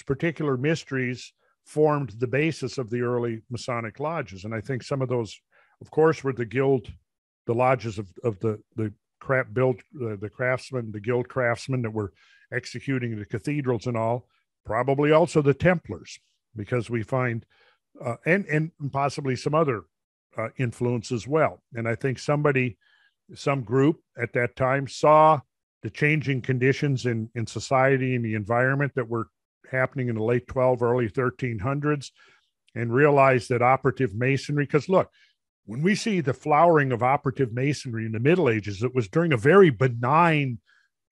particular mysteries formed the basis of the early Masonic lodges. And I think some of those, of course, were the lodges of the guild craftsmen that were executing the cathedrals and all, probably also the Templars, because we find, and possibly some other influence as well. And I think some group at that time saw the changing conditions in society and the environment that were happening in the late 12, early 1300s, and realized that operative Masonry, because look, when we see the flowering of operative Masonry in the Middle Ages, it was during a very benign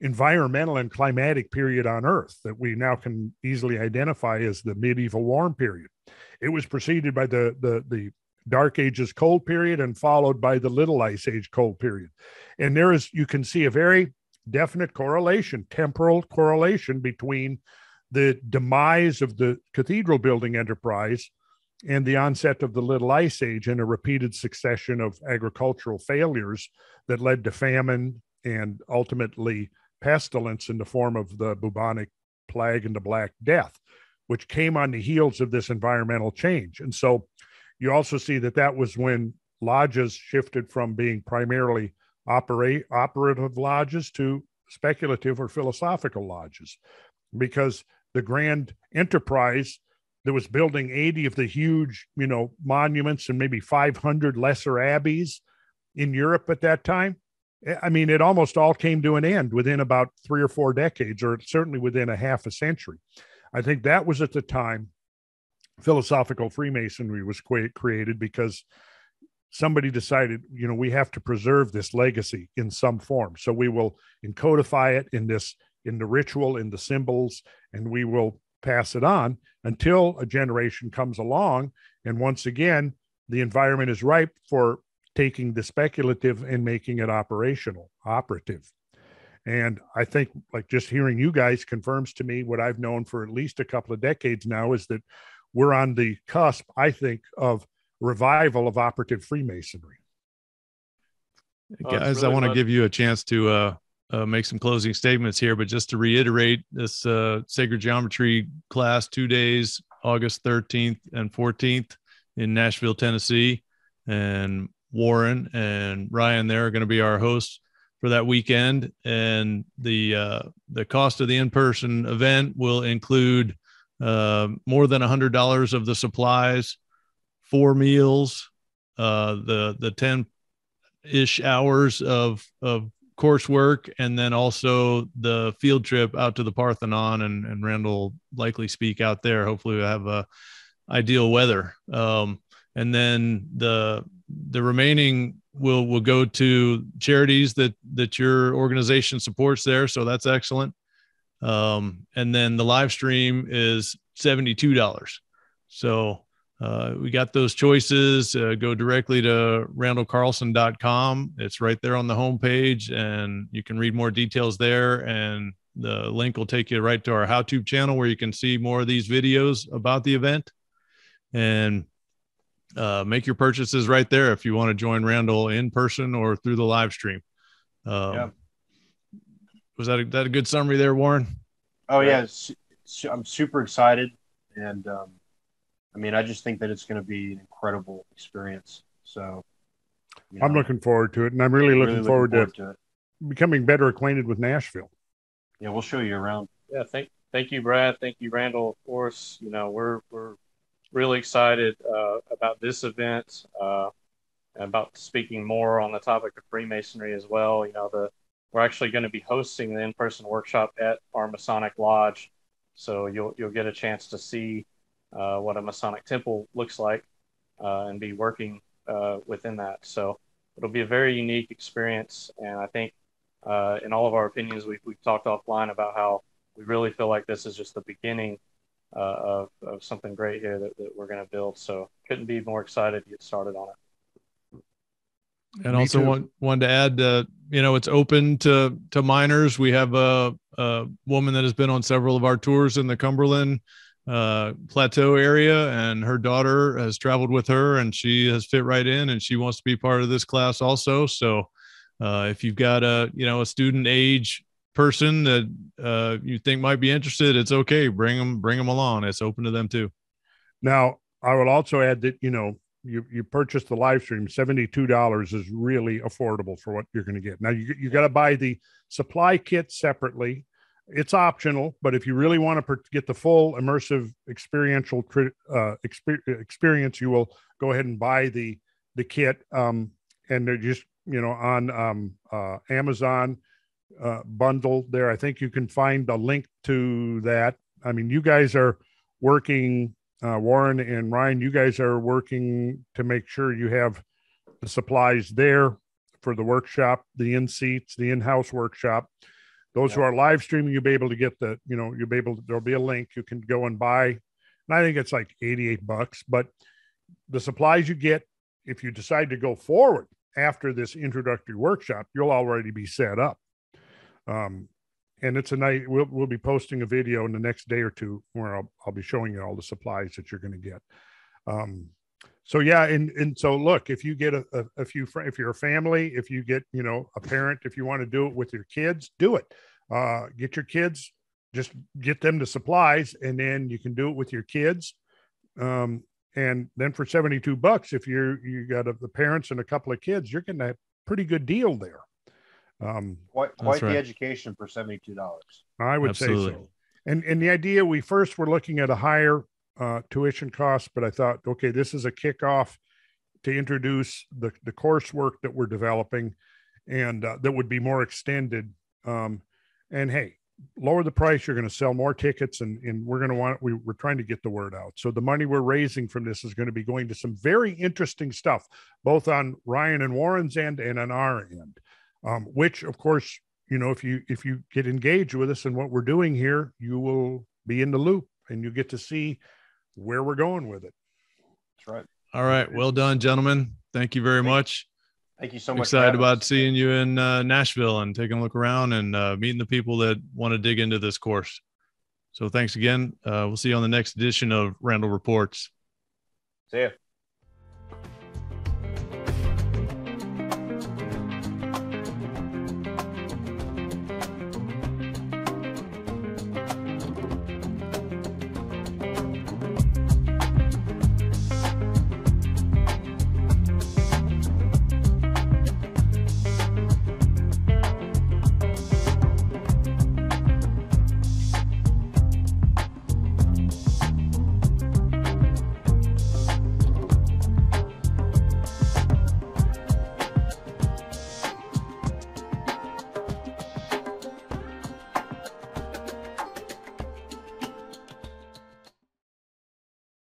environmental and climatic period on Earth that we now can easily identify as the medieval warm period. It was preceded by the Dark Ages cold period and followed by the Little Ice Age cold period. And there is, you can see a very definite correlation, temporal correlation between the demise of the cathedral building enterprise and the onset of the Little Ice Age and a repeated succession of agricultural failures that led to famine and ultimately pestilence in the form of the bubonic plague and the Black Death, which came on the heels of this environmental change. And so you also see that that was when lodges shifted from being primarily operative lodges to speculative or philosophical lodges, because the grand enterprise that was building 80 of the huge, monuments and maybe 500 lesser abbeys in Europe at that time, I mean, it almost all came to an end within about 3 or 4 decades, or certainly within a half a century. I think that was at the time philosophical Freemasonry was created because somebody decided, we have to preserve this legacy in some form. So we will encodify it in the ritual, in the symbols, and we will pass it on until a generation comes along. And once again, the environment is ripe for taking the speculative and making it operative. And I think just hearing you guys confirms to me what I've known for at least a couple of decades now, is that we're on the cusp, I think, of revival of operative Freemasonry. Guys, really I want to give you a chance to make some closing statements here, but just to reiterate, this Sacred Geometry class, 2 days, August 13th and 14th in Nashville, Tennessee. And Warren and Ryan there are going to be our hosts for that weekend. And the cost of the in-person event will include more than $100 of the supplies, 4 meals, the 10-ish hours of coursework, and then also the field trip out to the Parthenon, and Randall likely speak out there. Hopefully we'll have ideal weather. And then the remaining will go to charities that your organization supports there. So that's excellent. And then the live stream is $72. So we got those choices. Go directly to randallcarlson.com. It's right there on the homepage, and you can read more details there. And the link will take you right to our YouTube channel, where you can see more of these videos about the event, and make your purchases right there if you want to join Randall in person or through the live stream. Yeah. Was that a good summary there, Warren? Oh yeah. I'm super excited. And, I just think that it's going to be an incredible experience. So I'm looking forward to it. And I'm really looking forward to becoming better acquainted with Nashville. Yeah. We'll show you around. Yeah. Thank you, Brad. Thank you, Randall. Of course, we're really excited about this event, and about speaking more on the topic of Freemasonry as well. We're actually going to be hosting the in-person workshop at our Masonic Lodge, so you'll get a chance to see what a Masonic temple looks like, and be working within that. So it'll be a very unique experience, and I think in all of our opinions, we've talked offline about how we really feel like this is just the beginning of something great here that we're going to build. So couldn't be more excited to get started on it. And me also wanted to add, it's open to minors. We have a woman that has been on several of our tours in the Cumberland plateau area, and her daughter has traveled with her, and she has fit right in, and she wants to be part of this class also. So if you've got a student age person that you think might be interested, it's okay. Bring them along. It's open to them too. Now, I will also add that, you purchase the live stream, $72 is really affordable for what you're going to get. Now you got to buy the supply kit separately. It's optional, but if you really want to get the full immersive experiential experience, you will go ahead and buy the kit. And they're just, on Amazon, bundle there. I think you can find a link to that. I mean, you guys are working, Warren and Ryan, you guys are working to make sure you have the supplies there for the workshop, the in-seats, the in-house workshop. Those who are live streaming, you'll be able to get there'll be a link. You can go and buy, and I think it's like $88, but the supplies you get, if you decide to go forward after this introductory workshop, you'll already be set up. And it's a nice, we'll be posting a video in the next day or two where I'll be showing you all the supplies that you're going to get. So yeah, and so look, if you get if you're a family, if you get, you know, a parent, if you want to do it with your kids, do it. Get your kids, just get them the supplies, and then you can do it with your kids. And then for $72, if you got the parents and a couple of kids, you're getting a pretty good deal there. Quite the education for $72. I would say so. And the idea, we first were looking at a higher tuition cost, but I thought, okay, this is a kickoff to introduce the coursework that we're developing, and that would be more extended. And hey, lower the price, you're going to sell more tickets, and we're going to we're trying to get the word out. So the money we're raising from this is going to be going to some very interesting stuff, both on Ryan and Warren's end and on our end. Which, of course, you know, if you get engaged with us and what we're doing here, you will be in the loop and you get to see where we're going with it. That's right. All right. Well done, gentlemen. Thank you very much. Thank you so much. Excited about seeing you in Nashville and taking a look around and meeting the people that want to dig into this course. So thanks again. We'll see you on the next edition of Randall Reports. See ya.